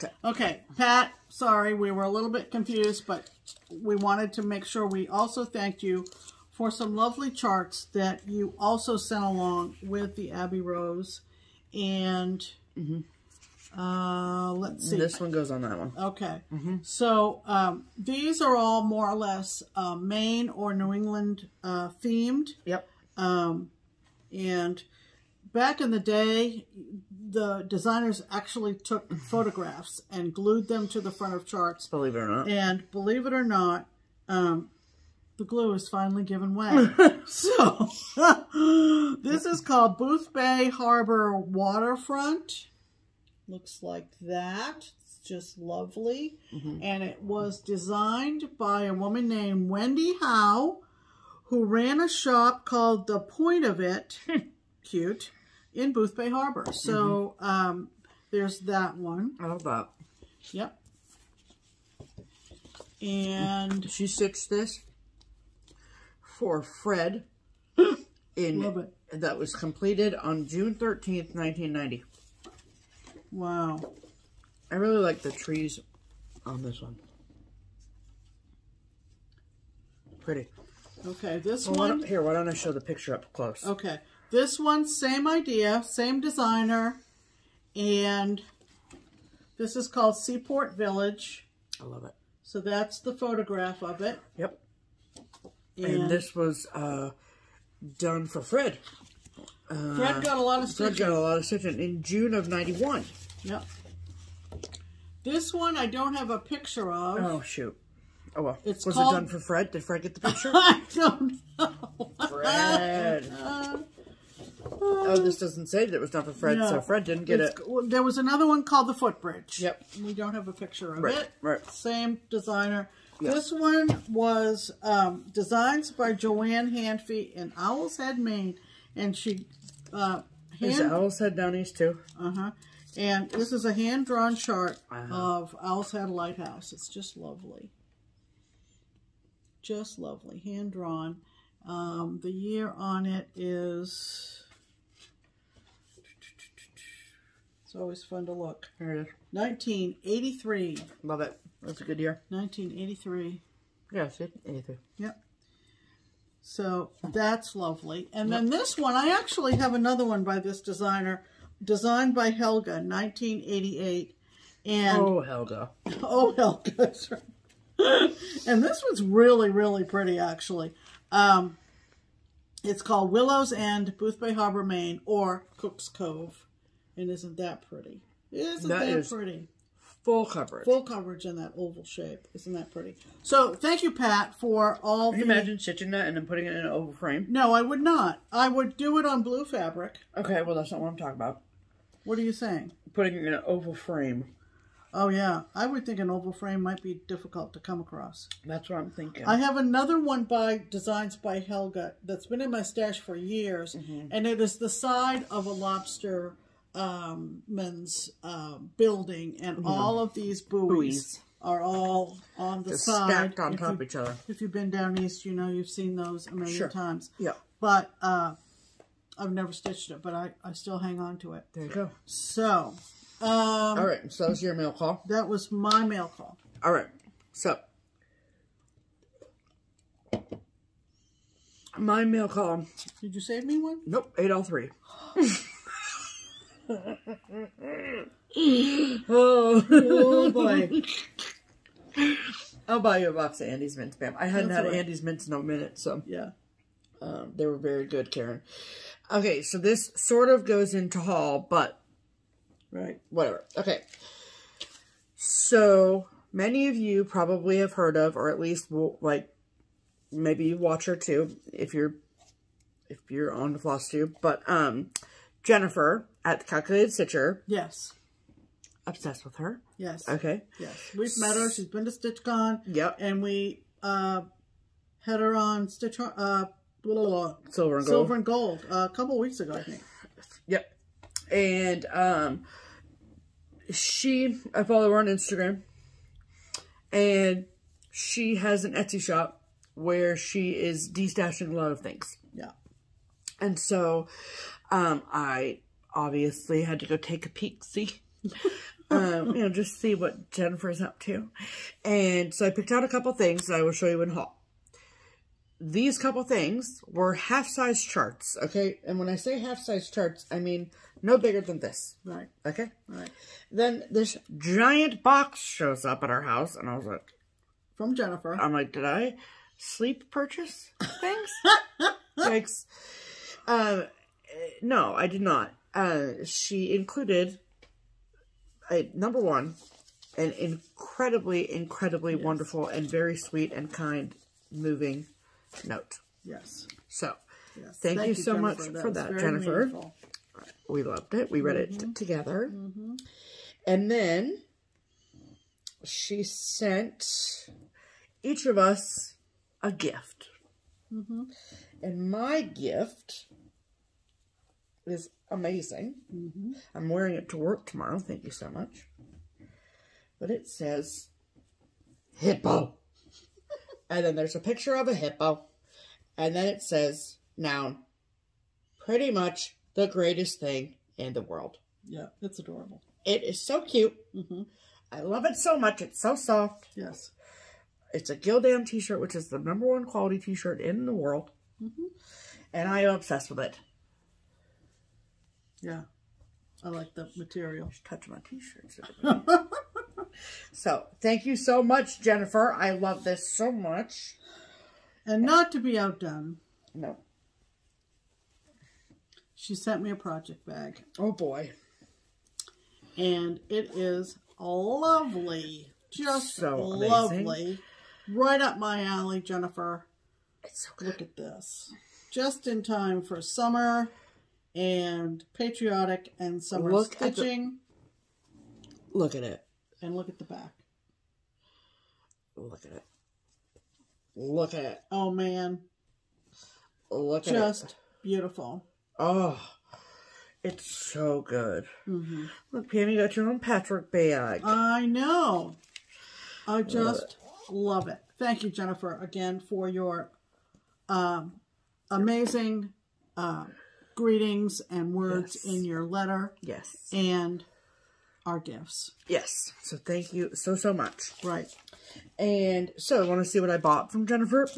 Okay. Okay, Pat, sorry, we were a little bit confused, but we wanted to make sure we also thanked you for some lovely charts that you also sent along with the Abbey Rose. And... let's see. This one goes on that one. Okay. So, these are all more or less, Maine or New England, themed. Yep. And back in the day, the designers actually took photographs and glued them to the front of charts. Believe it or not. And believe it or not, the glue is finally given way. So, this is called Boothbay Harbor Waterfront. Looks like that. It's just lovely. And it was designed by a woman named Wendy Howe, who ran a shop called The Point of It, cute, in Boothbay Harbor. So there's that one. I love that. Yep. And she stitched this for Fred. Love it. That was completed on June 13th, 1990. Wow. I really like the trees on this one. Pretty. Okay, this one... Here, why don't I show the picture up close? Okay. This one, same idea, same designer, and this is called Seaport Village. I love it. So that's the photograph of it. Yep. And this was done for Fred. Thread got a lot of stitching. Thread got a lot of stitching in June of '91. Yep. This one I don't have a picture of. Oh, shoot. Oh, well. It's Was it done for Fred? Did Fred get the picture? I don't know. Fred. Oh, this doesn't say that it was done for Fred, no. So Fred didn't get it. Well, there was another one called The Footbridge. Yep. We don't have a picture of it. Right. Same designer. Yep. This one was designs by Joanne Hanfey in Owl's Head, Maine. And she... Is it Owl's Head down east, too? Uh-huh. And this is a hand-drawn chart of Owl's Head Lighthouse. It's just lovely. Just lovely. Hand-drawn. The year on it is... It's always fun to look. Here it is. 1983. Love it. That's a good year. 1983. Yeah, see? 83. Yep. So that's lovely. And then this one, I actually have another one by this designer, designed by Helga, 1988. And oh, Helga. Oh, Helga. And this one's really, really pretty, actually. It's called Willow's End, Boothbay Harbor, Maine, or Cook's Cove. And isn't that pretty? Isn't that pretty? Full coverage. Full coverage in that oval shape. Isn't that pretty? So, thank you, Pat, for all Can you imagine stitching that and then putting it in an oval frame? No, I would not. I would do it on blue fabric. Okay, well, that's not what I'm talking about. What are you saying? Putting it in an oval frame. Oh, yeah. I would think an oval frame might be difficult to come across. That's what I'm thinking. I have another one by Designs by Helga that's been in my stash for years, and it is the side of a lobster... men's building, and all of these buoys are all on the side. Stacked on top of each other. If you've been down east, you know you've seen those a million times. Yeah. But I've never stitched it, but I still hang on to it. There you go. So. All right. So that was your mail call. That was my mail call. All right. So. My mail call. Did you save me one? Nope. Ate all three. Oh boy. I'll buy you a box of Andy's Mints, Pam. I hadn't had Andy's Mints in a minute, so yeah. They were very good, Karen. Okay, so this sort of goes into haul, but whatever. Okay. So many of you probably have heard of, or at least like maybe you watch her too, if you're on the FlossTube, but Jennifer at the Calculated Stitcher. Yes. Obsessed with her. Yes. Okay. Yes. We've met her. She's been to StitchCon. Yep. And we had her on Silver and Gold a couple weeks ago, I think. Yep. And I follow her on Instagram, and she has an Etsy shop where she is destashing a lot of things. Yeah. And so I obviously had to go take a peek, see, you know, just see what Jennifer's up to. And so I picked out a couple things that I will show you in haul. These couple things were half-size charts, okay? And when I say half-size charts, I mean no bigger than this. Right. Okay? Right. Then this giant box shows up at our house, and I was like... From Jennifer. I'm like, did I sleep purchase things? Yikes. No, I did not. She included, number one, an incredibly, incredibly wonderful and very sweet and kind, moving note. Yes. So, thank you so Jennifer. Much that for that, Jennifer. Meaningful. We loved it. We read it together. And then she sent each of us a gift. And my gift... is amazing. I'm wearing it to work tomorrow. Thank you so much. But it says hippo. And then there's a picture of a hippo. And then it says, noun, pretty much the greatest thing in the world. Yeah, it's adorable. It is so cute. I love it so much. It's so soft. Yes. It's a Gildam t-shirt, which is the #1 quality t-shirt in the world. And I am obsessed with it. Yeah, I like the material. Just touch my t-shirts. So, thank you so much, Jennifer. I love this so much. And not to be outdone. No. She sent me a project bag. Oh boy. And it is lovely. Just so lovely. Amazing. Right up my alley, Jennifer. It's so good. Look at this. Just in time for summer and patriotic and summer stitching. Look at it. And look at the back. Look at it. Look at it. Oh, man. Look at it. Just beautiful. Oh, it's so good. Mm-hmm. Look, Pam, you got your own Patrick bag. I know. I just love it. Thank you, Jennifer, again, for your amazing greetings and words in your letter. Yes. And our gifts. Yes. So thank you so, so much. Right. And so I want to see what I bought from Jennifer.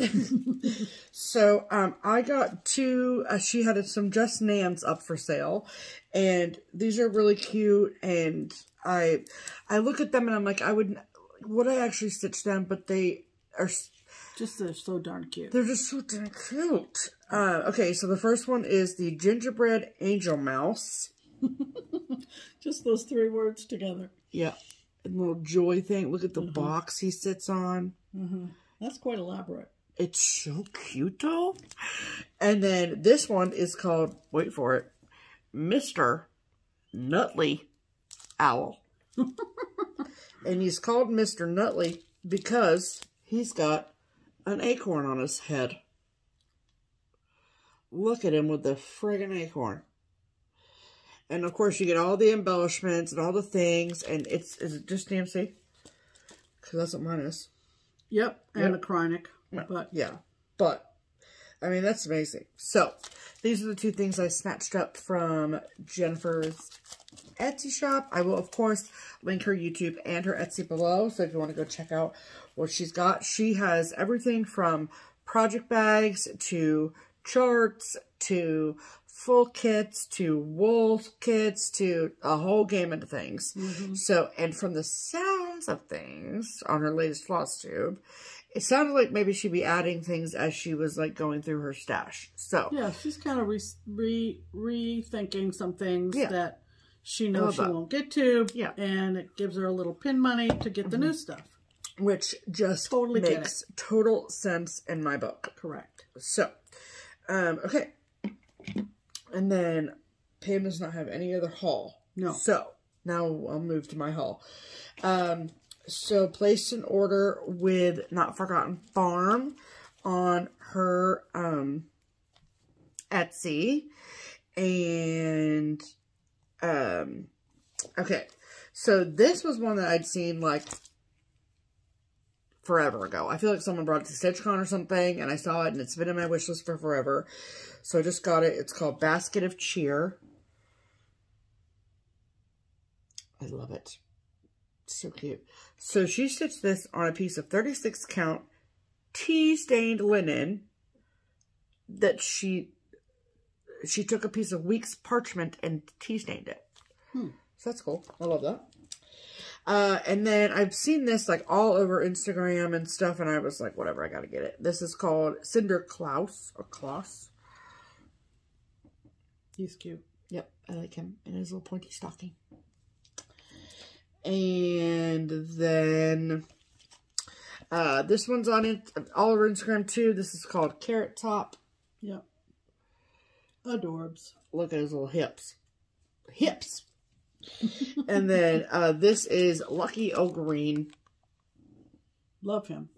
So I got two, she had some Just Nams up for sale. And these are really cute. And I look at them and I'm like, would I actually stitch them? But they are... they're so darn cute. They're just so darn cute. Okay, so the first one is the Gingerbread Angel Mouse. Just those three words together. Yeah. And little joy thing. Look at the box he sits on. That's quite elaborate. It's so cute, though. And then this one is called, wait for it, Mr. Nutley Owl. And he's called Mr. Nutley because he's got an acorn on his head. Look at him with the friggin' acorn. And of course you get all the embellishments and all the things, and it's, is it just DMC? Because that's what mine is. Yep, and a chronic. No. But yeah. But I mean, that's amazing. So these are the two things I snatched up from Jennifer's Etsy shop. I will, of course, link her YouTube and her Etsy below. So if you want to go check out what she's got, she has everything from project bags to charts to full kits to wool kits to a whole game of things. So, and from the sounds of things on her latest FlossTube, it sounded like maybe she'd be adding things as she was like going through her stash. So yeah, she's kind of rethinking some things that she knows she won't get to, and it gives her a little pin money to get the new stuff, which just totally makes total sense in my book. Correct. So, okay, and then Pam does not have any other haul. No. So now I'll move to my haul. So placed an order with Not Forgotten Farm on her Etsy, and okay, so this was one that I'd seen like forever ago. I feel like someone brought it to StitchCon or something, and I saw it, and it's been in my wish list for forever. So I just got it. It's called Basket of Cheer. I love it. It's so cute. So she stitched this on a piece of 36 count tea-stained linen that she took a piece of Week's parchment and tea-stained it. So that's cool. I love that. And then I've seen this like all over Instagram and stuff, and I was like, whatever, I gotta get it. This is called Cinder Klaus, or Klaus. He's cute. Yep, I like him in his little pointy stocking. And then this one's on it all over Instagram too. This is called Carrot Top. Yep. Adorbs. Look at his little hips. Hips. And then this is Lucky O'Green. Love him.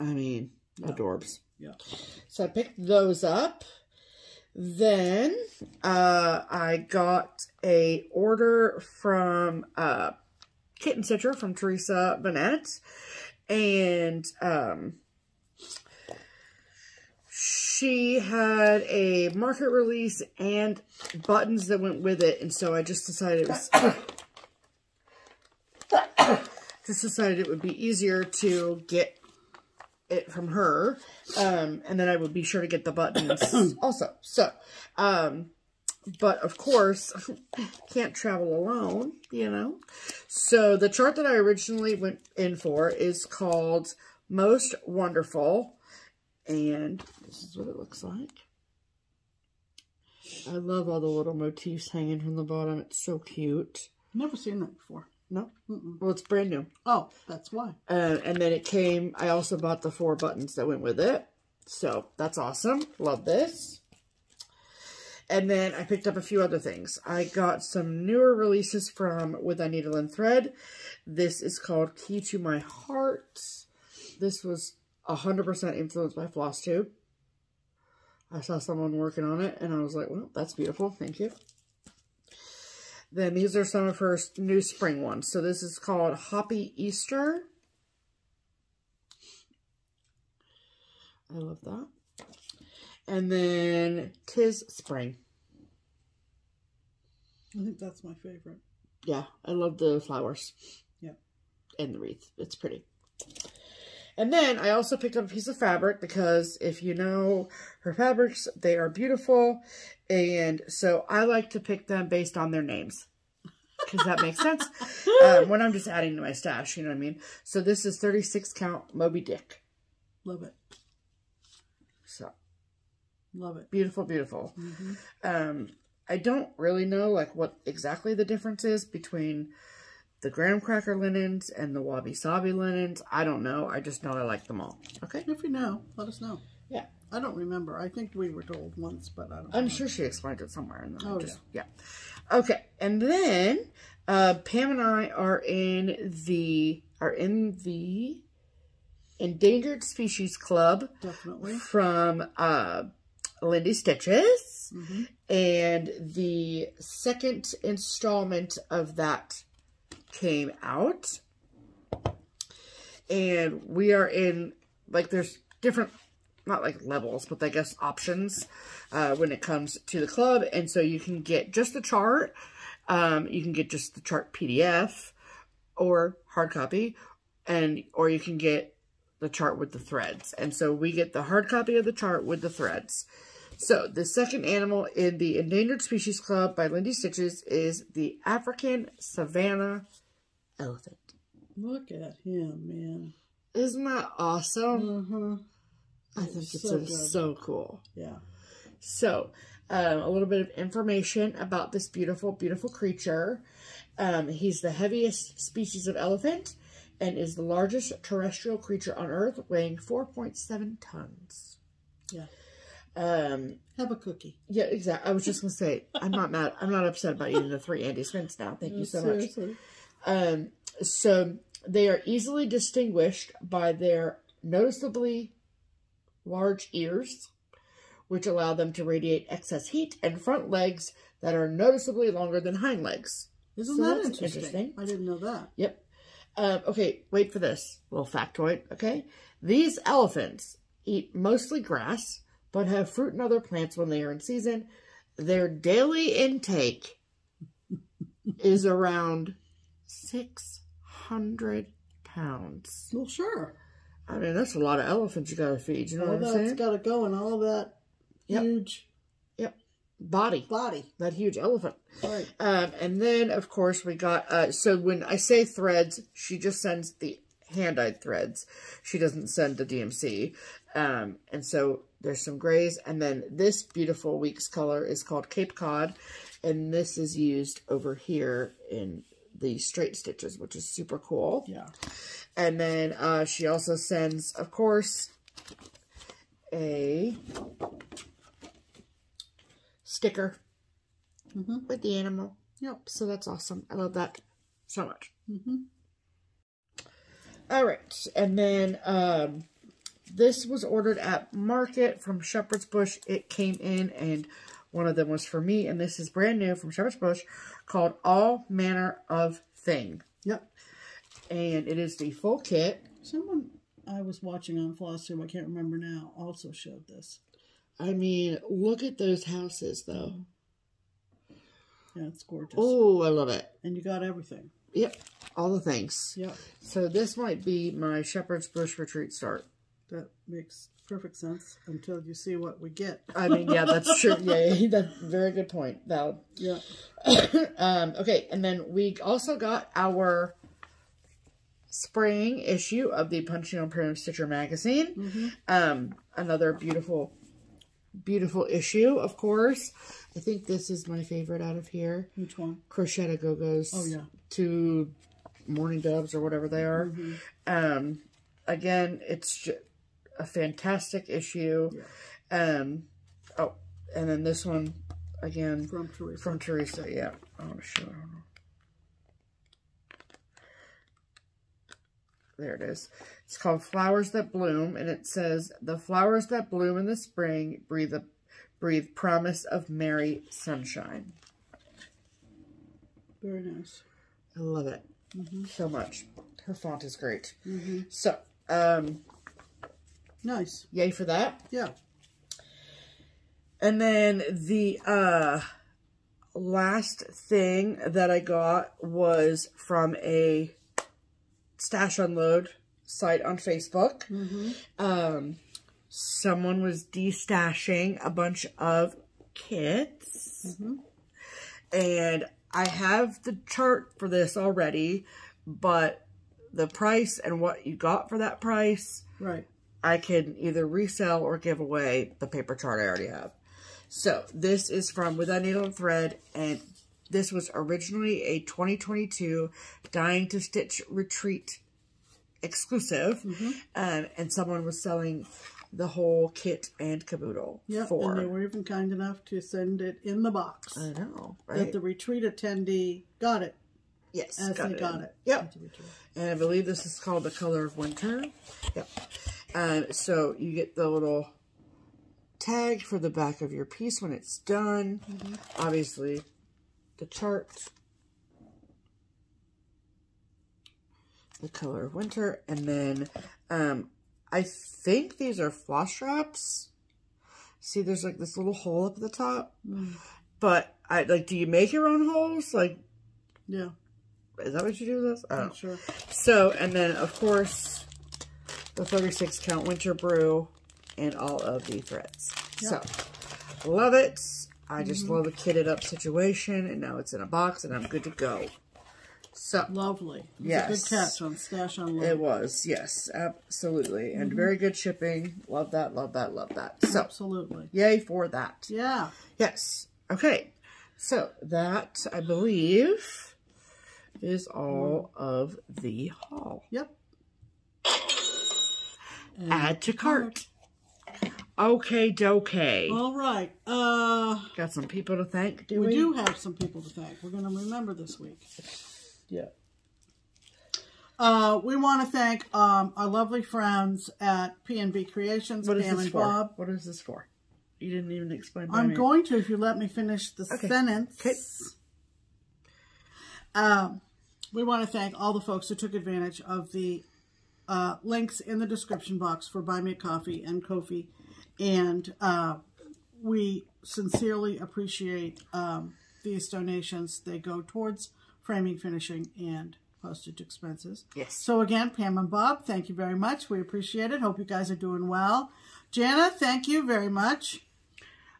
I mean, adorbs. Yeah. So I picked those up. Then I got a order from Kitten Stitcher, from Teresa Bennett. And she had a market release and buttons that went with it, and so I just decided it was just decided it would be easier to get it from her, and then I would be sure to get the buttons also. So, but of course, can't travel alone, you know. So the chart that I originally went in for is called Most Wonderful. And this is what it looks like. I love all the little motifs hanging from the bottom. It's so cute. Never seen that before. No? Mm-mm. Well, it's brand new. Oh, that's why. And then it came, I also bought the 4 buttons that went with it. So, that's awesome. Love this. And then I picked up a few other things. I got some newer releases from With a Needle and Thread. This is called Key to My Heart. This was 100% influenced by FlossTube. I saw someone working on it, and I was like, well, that's beautiful. Thank you. Then these are some of her new spring ones. So this is called Hoppy Easter. I love that. And then Tis Spring. I think that's my favorite. Yeah, I love the flowers. Yeah. And the wreath. It's pretty. And then I also picked up a piece of fabric because if you know her fabrics, they are beautiful. And so I like to pick them based on their names because that makes sense. When I'm just adding to my stash, you know what I mean? So this is 36 count Moby Dick. Love it. So. Love it. Beautiful, beautiful. Mm-hmm. I don't really know like what exactly the difference is between the graham cracker linens and the wabi-sabi linens. I don't know. I just know I like them all. Okay? If you know, let us know. Yeah. I don't remember. I think we were told once, but I don't know. I'm sure she explained it somewhere. And then yeah. Okay. And then Pam and I are in the Endangered Species Club. Definitely. From Lindy Stitches. Mm-hmm. And the second installment of that came out, and we are in, like, there's different, not like levels, but I guess options when it comes to the club. And so you can get just the chart, you can get just the chart PDF or hard copy, and or you can get the chart with the threads. And so we get the hard copy of the chart with the threads. So the second animal in the Endangered Species Club by Lindy Stitches is the African Savannah elephant. Look at him, man. Isn't that awesome? Mm-hmm. I think it's so cool. Yeah. So, a little bit of information about this beautiful, beautiful creature. He's the heaviest species of elephant and is the largest terrestrial creature on Earth, weighing 4.7 tons. Yeah. Have a cookie. Yeah, exactly. I was just going to say, I'm not mad. I'm not upset about eating the 3 Andy Spence now. Thank you so much. So they are easily distinguished by their noticeably large ears, which allow them to radiate excess heat, and front legs that are noticeably longer than hind legs. Isn't that interesting? I didn't know that. Yep. Okay, wait for this little factoid. Okay. These elephants eat mostly grass, but have fruit and other plants when they are in season. Their daily intake is around 600 pounds. Well, sure. I mean, that's a lot of elephants you got to feed. You know what I'm saying? All that's got to go in all that huge body. That huge elephant. Right. And then, of course, we got... so when I say threads, she just sends the hand-dyed threads. She doesn't send the DMC. And so... there's some grays, and then this beautiful week's color is called Cape Cod, and this is used over here in the straight stitches, which is super cool. Yeah. And then she also sends, of course, a sticker with the animal. Yep. So that's awesome. I love that so much. All right, and then... this was ordered at Market from Shepherd's Bush. It came in, and one of them was for me. And this is brand new from Shepherd's Bush called All Manner of Thing. Yep. And it is the full kit. Someone I was watching on FlossTube, I can't remember now, also showed this. I mean, look at those houses, though. Yeah, it's gorgeous. Oh, I love it. And you got everything. Yep. All the things. Yep. So this might be my Shepherd's Bush retreat start. That makes perfect sense until you see what we get. I mean, yeah, that's true. Yeah, that's a very good point, Val. Yeah. Okay, and then we also got our spring issue of the Punching on Prairie Stitcher magazine. Another beautiful beautiful issue, of course. I think this is my favorite out of here. Which one? Crochetta Go-Go's. Oh, yeah. To Morning Doves or whatever they are. Mm-hmm. Again, it's just a fantastic issue. Yeah. Oh, and then this one, again. From Teresa. From Teresa, yeah. I want to show it. There it is. It's called Flowers That Bloom, and it says, the flowers that bloom in the spring breathe promise of merry sunshine. Very nice. I love it so much. Her font is great. So, nice. Yay for that. Yeah. And then the last thing that I got was from a Stash Unload site on Facebook. Someone was destashing a bunch of kits. And I have the chart for this already, but the price and what you got for that price, right? I can either resell or give away the paper chart I already have. So this is from With That Needle and Thread, and this was originally a 2022 Dying to Stitch Retreat exclusive, and someone was selling the whole kit and caboodle. Yeah, and they were even kind enough to send it in the box. I know, right? That the retreat attendee got it. Yes, got it. Yep. And I believe this is called The Color of Winter. Yep. So you get the little tag for the back of your piece when it's done. Obviously, the chart, The Color of Winter, and then I think these are floss wraps. See, there's like this little hole up at the top. But I like, do you make your own holes? Like, yeah, is that what you do with this? I don't know. Sure. So, and then of course the 36 count winter brew and all of the threads. Yep. So, love it. I just love a kitted up situation, and now it's in a box, and I'm good to go. So lovely. Yes. It was a good catch on Stash Unload. It was, yes, absolutely. And very good shipping. Love that, love that, love that. So, absolutely. Yay for that. Yeah. Yes. Okay. So that, I believe, is all of the haul. Yep. And add to cart. Okay, dokey. All right. Got some people to thank, do we? We do have some people to thank. We're going to remember this week. Yeah. We want to thank our lovely friends at P&B Creations, Pam and Bob. What is this for? You didn't even explain. I'm going to, if you let me finish the sentence. Okay. We want to thank all the folks who took advantage of the links in the description box for Buy Me a Coffee and Ko-fi, and we sincerely appreciate these donations. They go towards framing, finishing, and postage expenses. Yes. So again, Pam and Bob, thank you very much. We appreciate it. Hope you guys are doing well. Jana, thank you very much.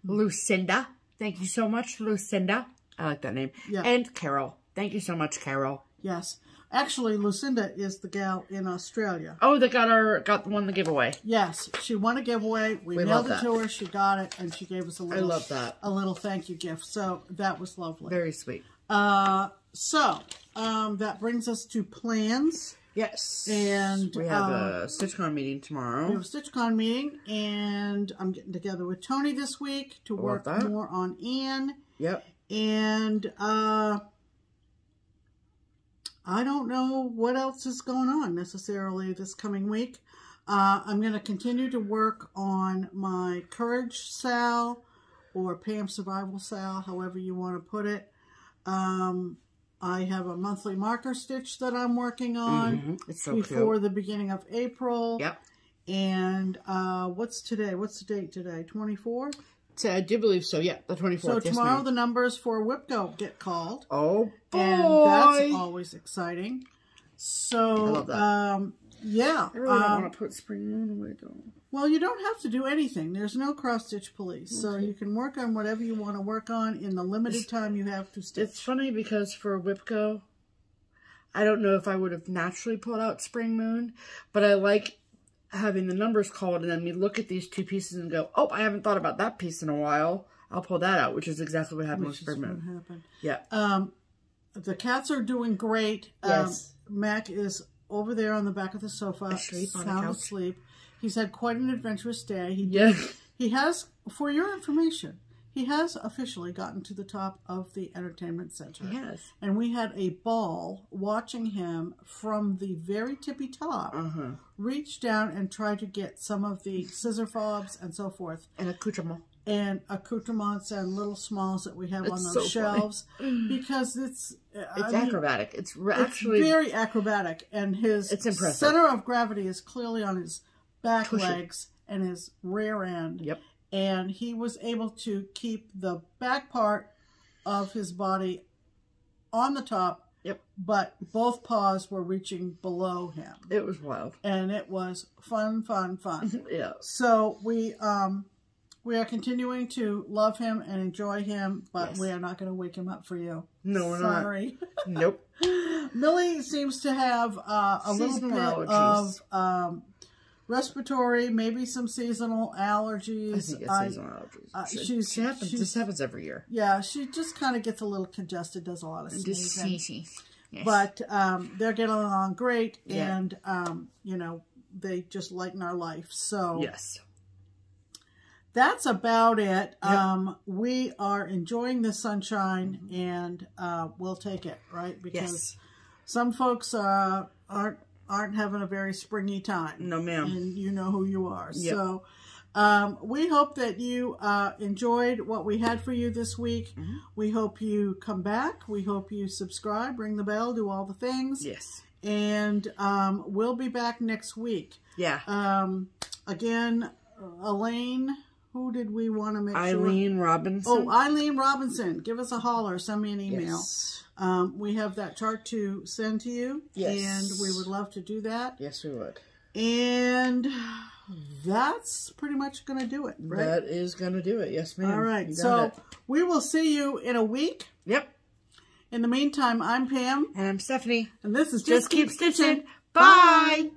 Lucinda, thank you so much, Lucinda. I like that name. Yeah. And Carol, thank you so much, Carol. Yes. Actually, Lucinda is the gal in Australia. Oh, that got the giveaway. Yes, she won a giveaway. We mailed it to her. She got it, and she gave us a little. I love that. A little thank you gift. So that was lovely. Very sweet. So that brings us to plans. Yes. And we have a StitchCon meeting tomorrow. We have a StitchCon meeting, and I'm getting together with Tony this week to work more on Anne. Yep. And I don't know what else is going on necessarily this coming week. I'm going to continue to work on my Courage Sal, or Pam Survival Sal, however you want to put it. I have a monthly marker stitch that I'm working on it's so before the beginning of April. Yep. And what's today? What's the date today? 24? I do believe so. Yeah, the 24th. So tomorrow the numbers for WIPCO get called. Oh boy! And that's always exciting. So I love that. Yeah. I really don't want to put Spring Moon away though. Well, you don't have to do anything. There's no cross-stitch police. So you can work on whatever you want to work on in the limited time you have to stitch. It's funny because for WIPCO, I don't know if I would have naturally pulled out Spring Moon, but I like having the numbers called, and then we look at these two pieces and go, oh, I haven't thought about that piece in a while. I'll pull that out, which is exactly what happened with Spring Moon. Yeah. The cats are doing great. Yes. Mac is over there on the back of the sofa, sound asleep. He's had quite an adventurous day. He has, for your information, he has officially gotten to the top of the entertainment center. Yes. And we had a ball watching him from the very tippy top reach down and try to get some of the scissor fobs and so forth. And accoutrements. And accoutrements and little smalls that we have on those shelves. Because it's acrobatic. It's actually very acrobatic. And his center of gravity is clearly on his back legs and his rear end. Yep. And he was able to keep the back part of his body on the top. Yep. But both paws were reaching below him. It was wild. And it was fun, fun, fun. Yeah. So we are continuing to love him and enjoy him, but we are not going to wake him up for you. No, we're not. Sorry. Nope. Millie seems to have a little bit of respiratory, maybe some seasonal allergies. I think it's seasonal allergies. This happens every year. Yeah, she just kind of gets a little congested, does a lot of sneezing. Yes. But they're getting along great, and, you know, they just lighten our life. So, yes. That's about it. Yep. We are enjoying the sunshine, and we'll take it, right? Because some folks aren't having a very springy time. No, ma'am. And you know who you are. Yep. So we hope that you enjoyed what we had for you this week. Mm-hmm. We hope you come back. We hope you subscribe, ring the bell, do all the things. Yes. And we'll be back next week. Yeah. Again, Elaine... Who did we want to make sure? Eileen Robinson. Oh, Eileen Robinson. Give us a holler. Send me an email. Yes. We have that chart to send to you. Yes. And we would love to do that. Yes, we would. And that's pretty much going to do it, right? That is going to do it. Yes, ma'am. All right. So we will see you in a week. Yep. In the meantime, I'm Pam. And I'm Stephanie. And this is Just Keep Stitchin'. Bye.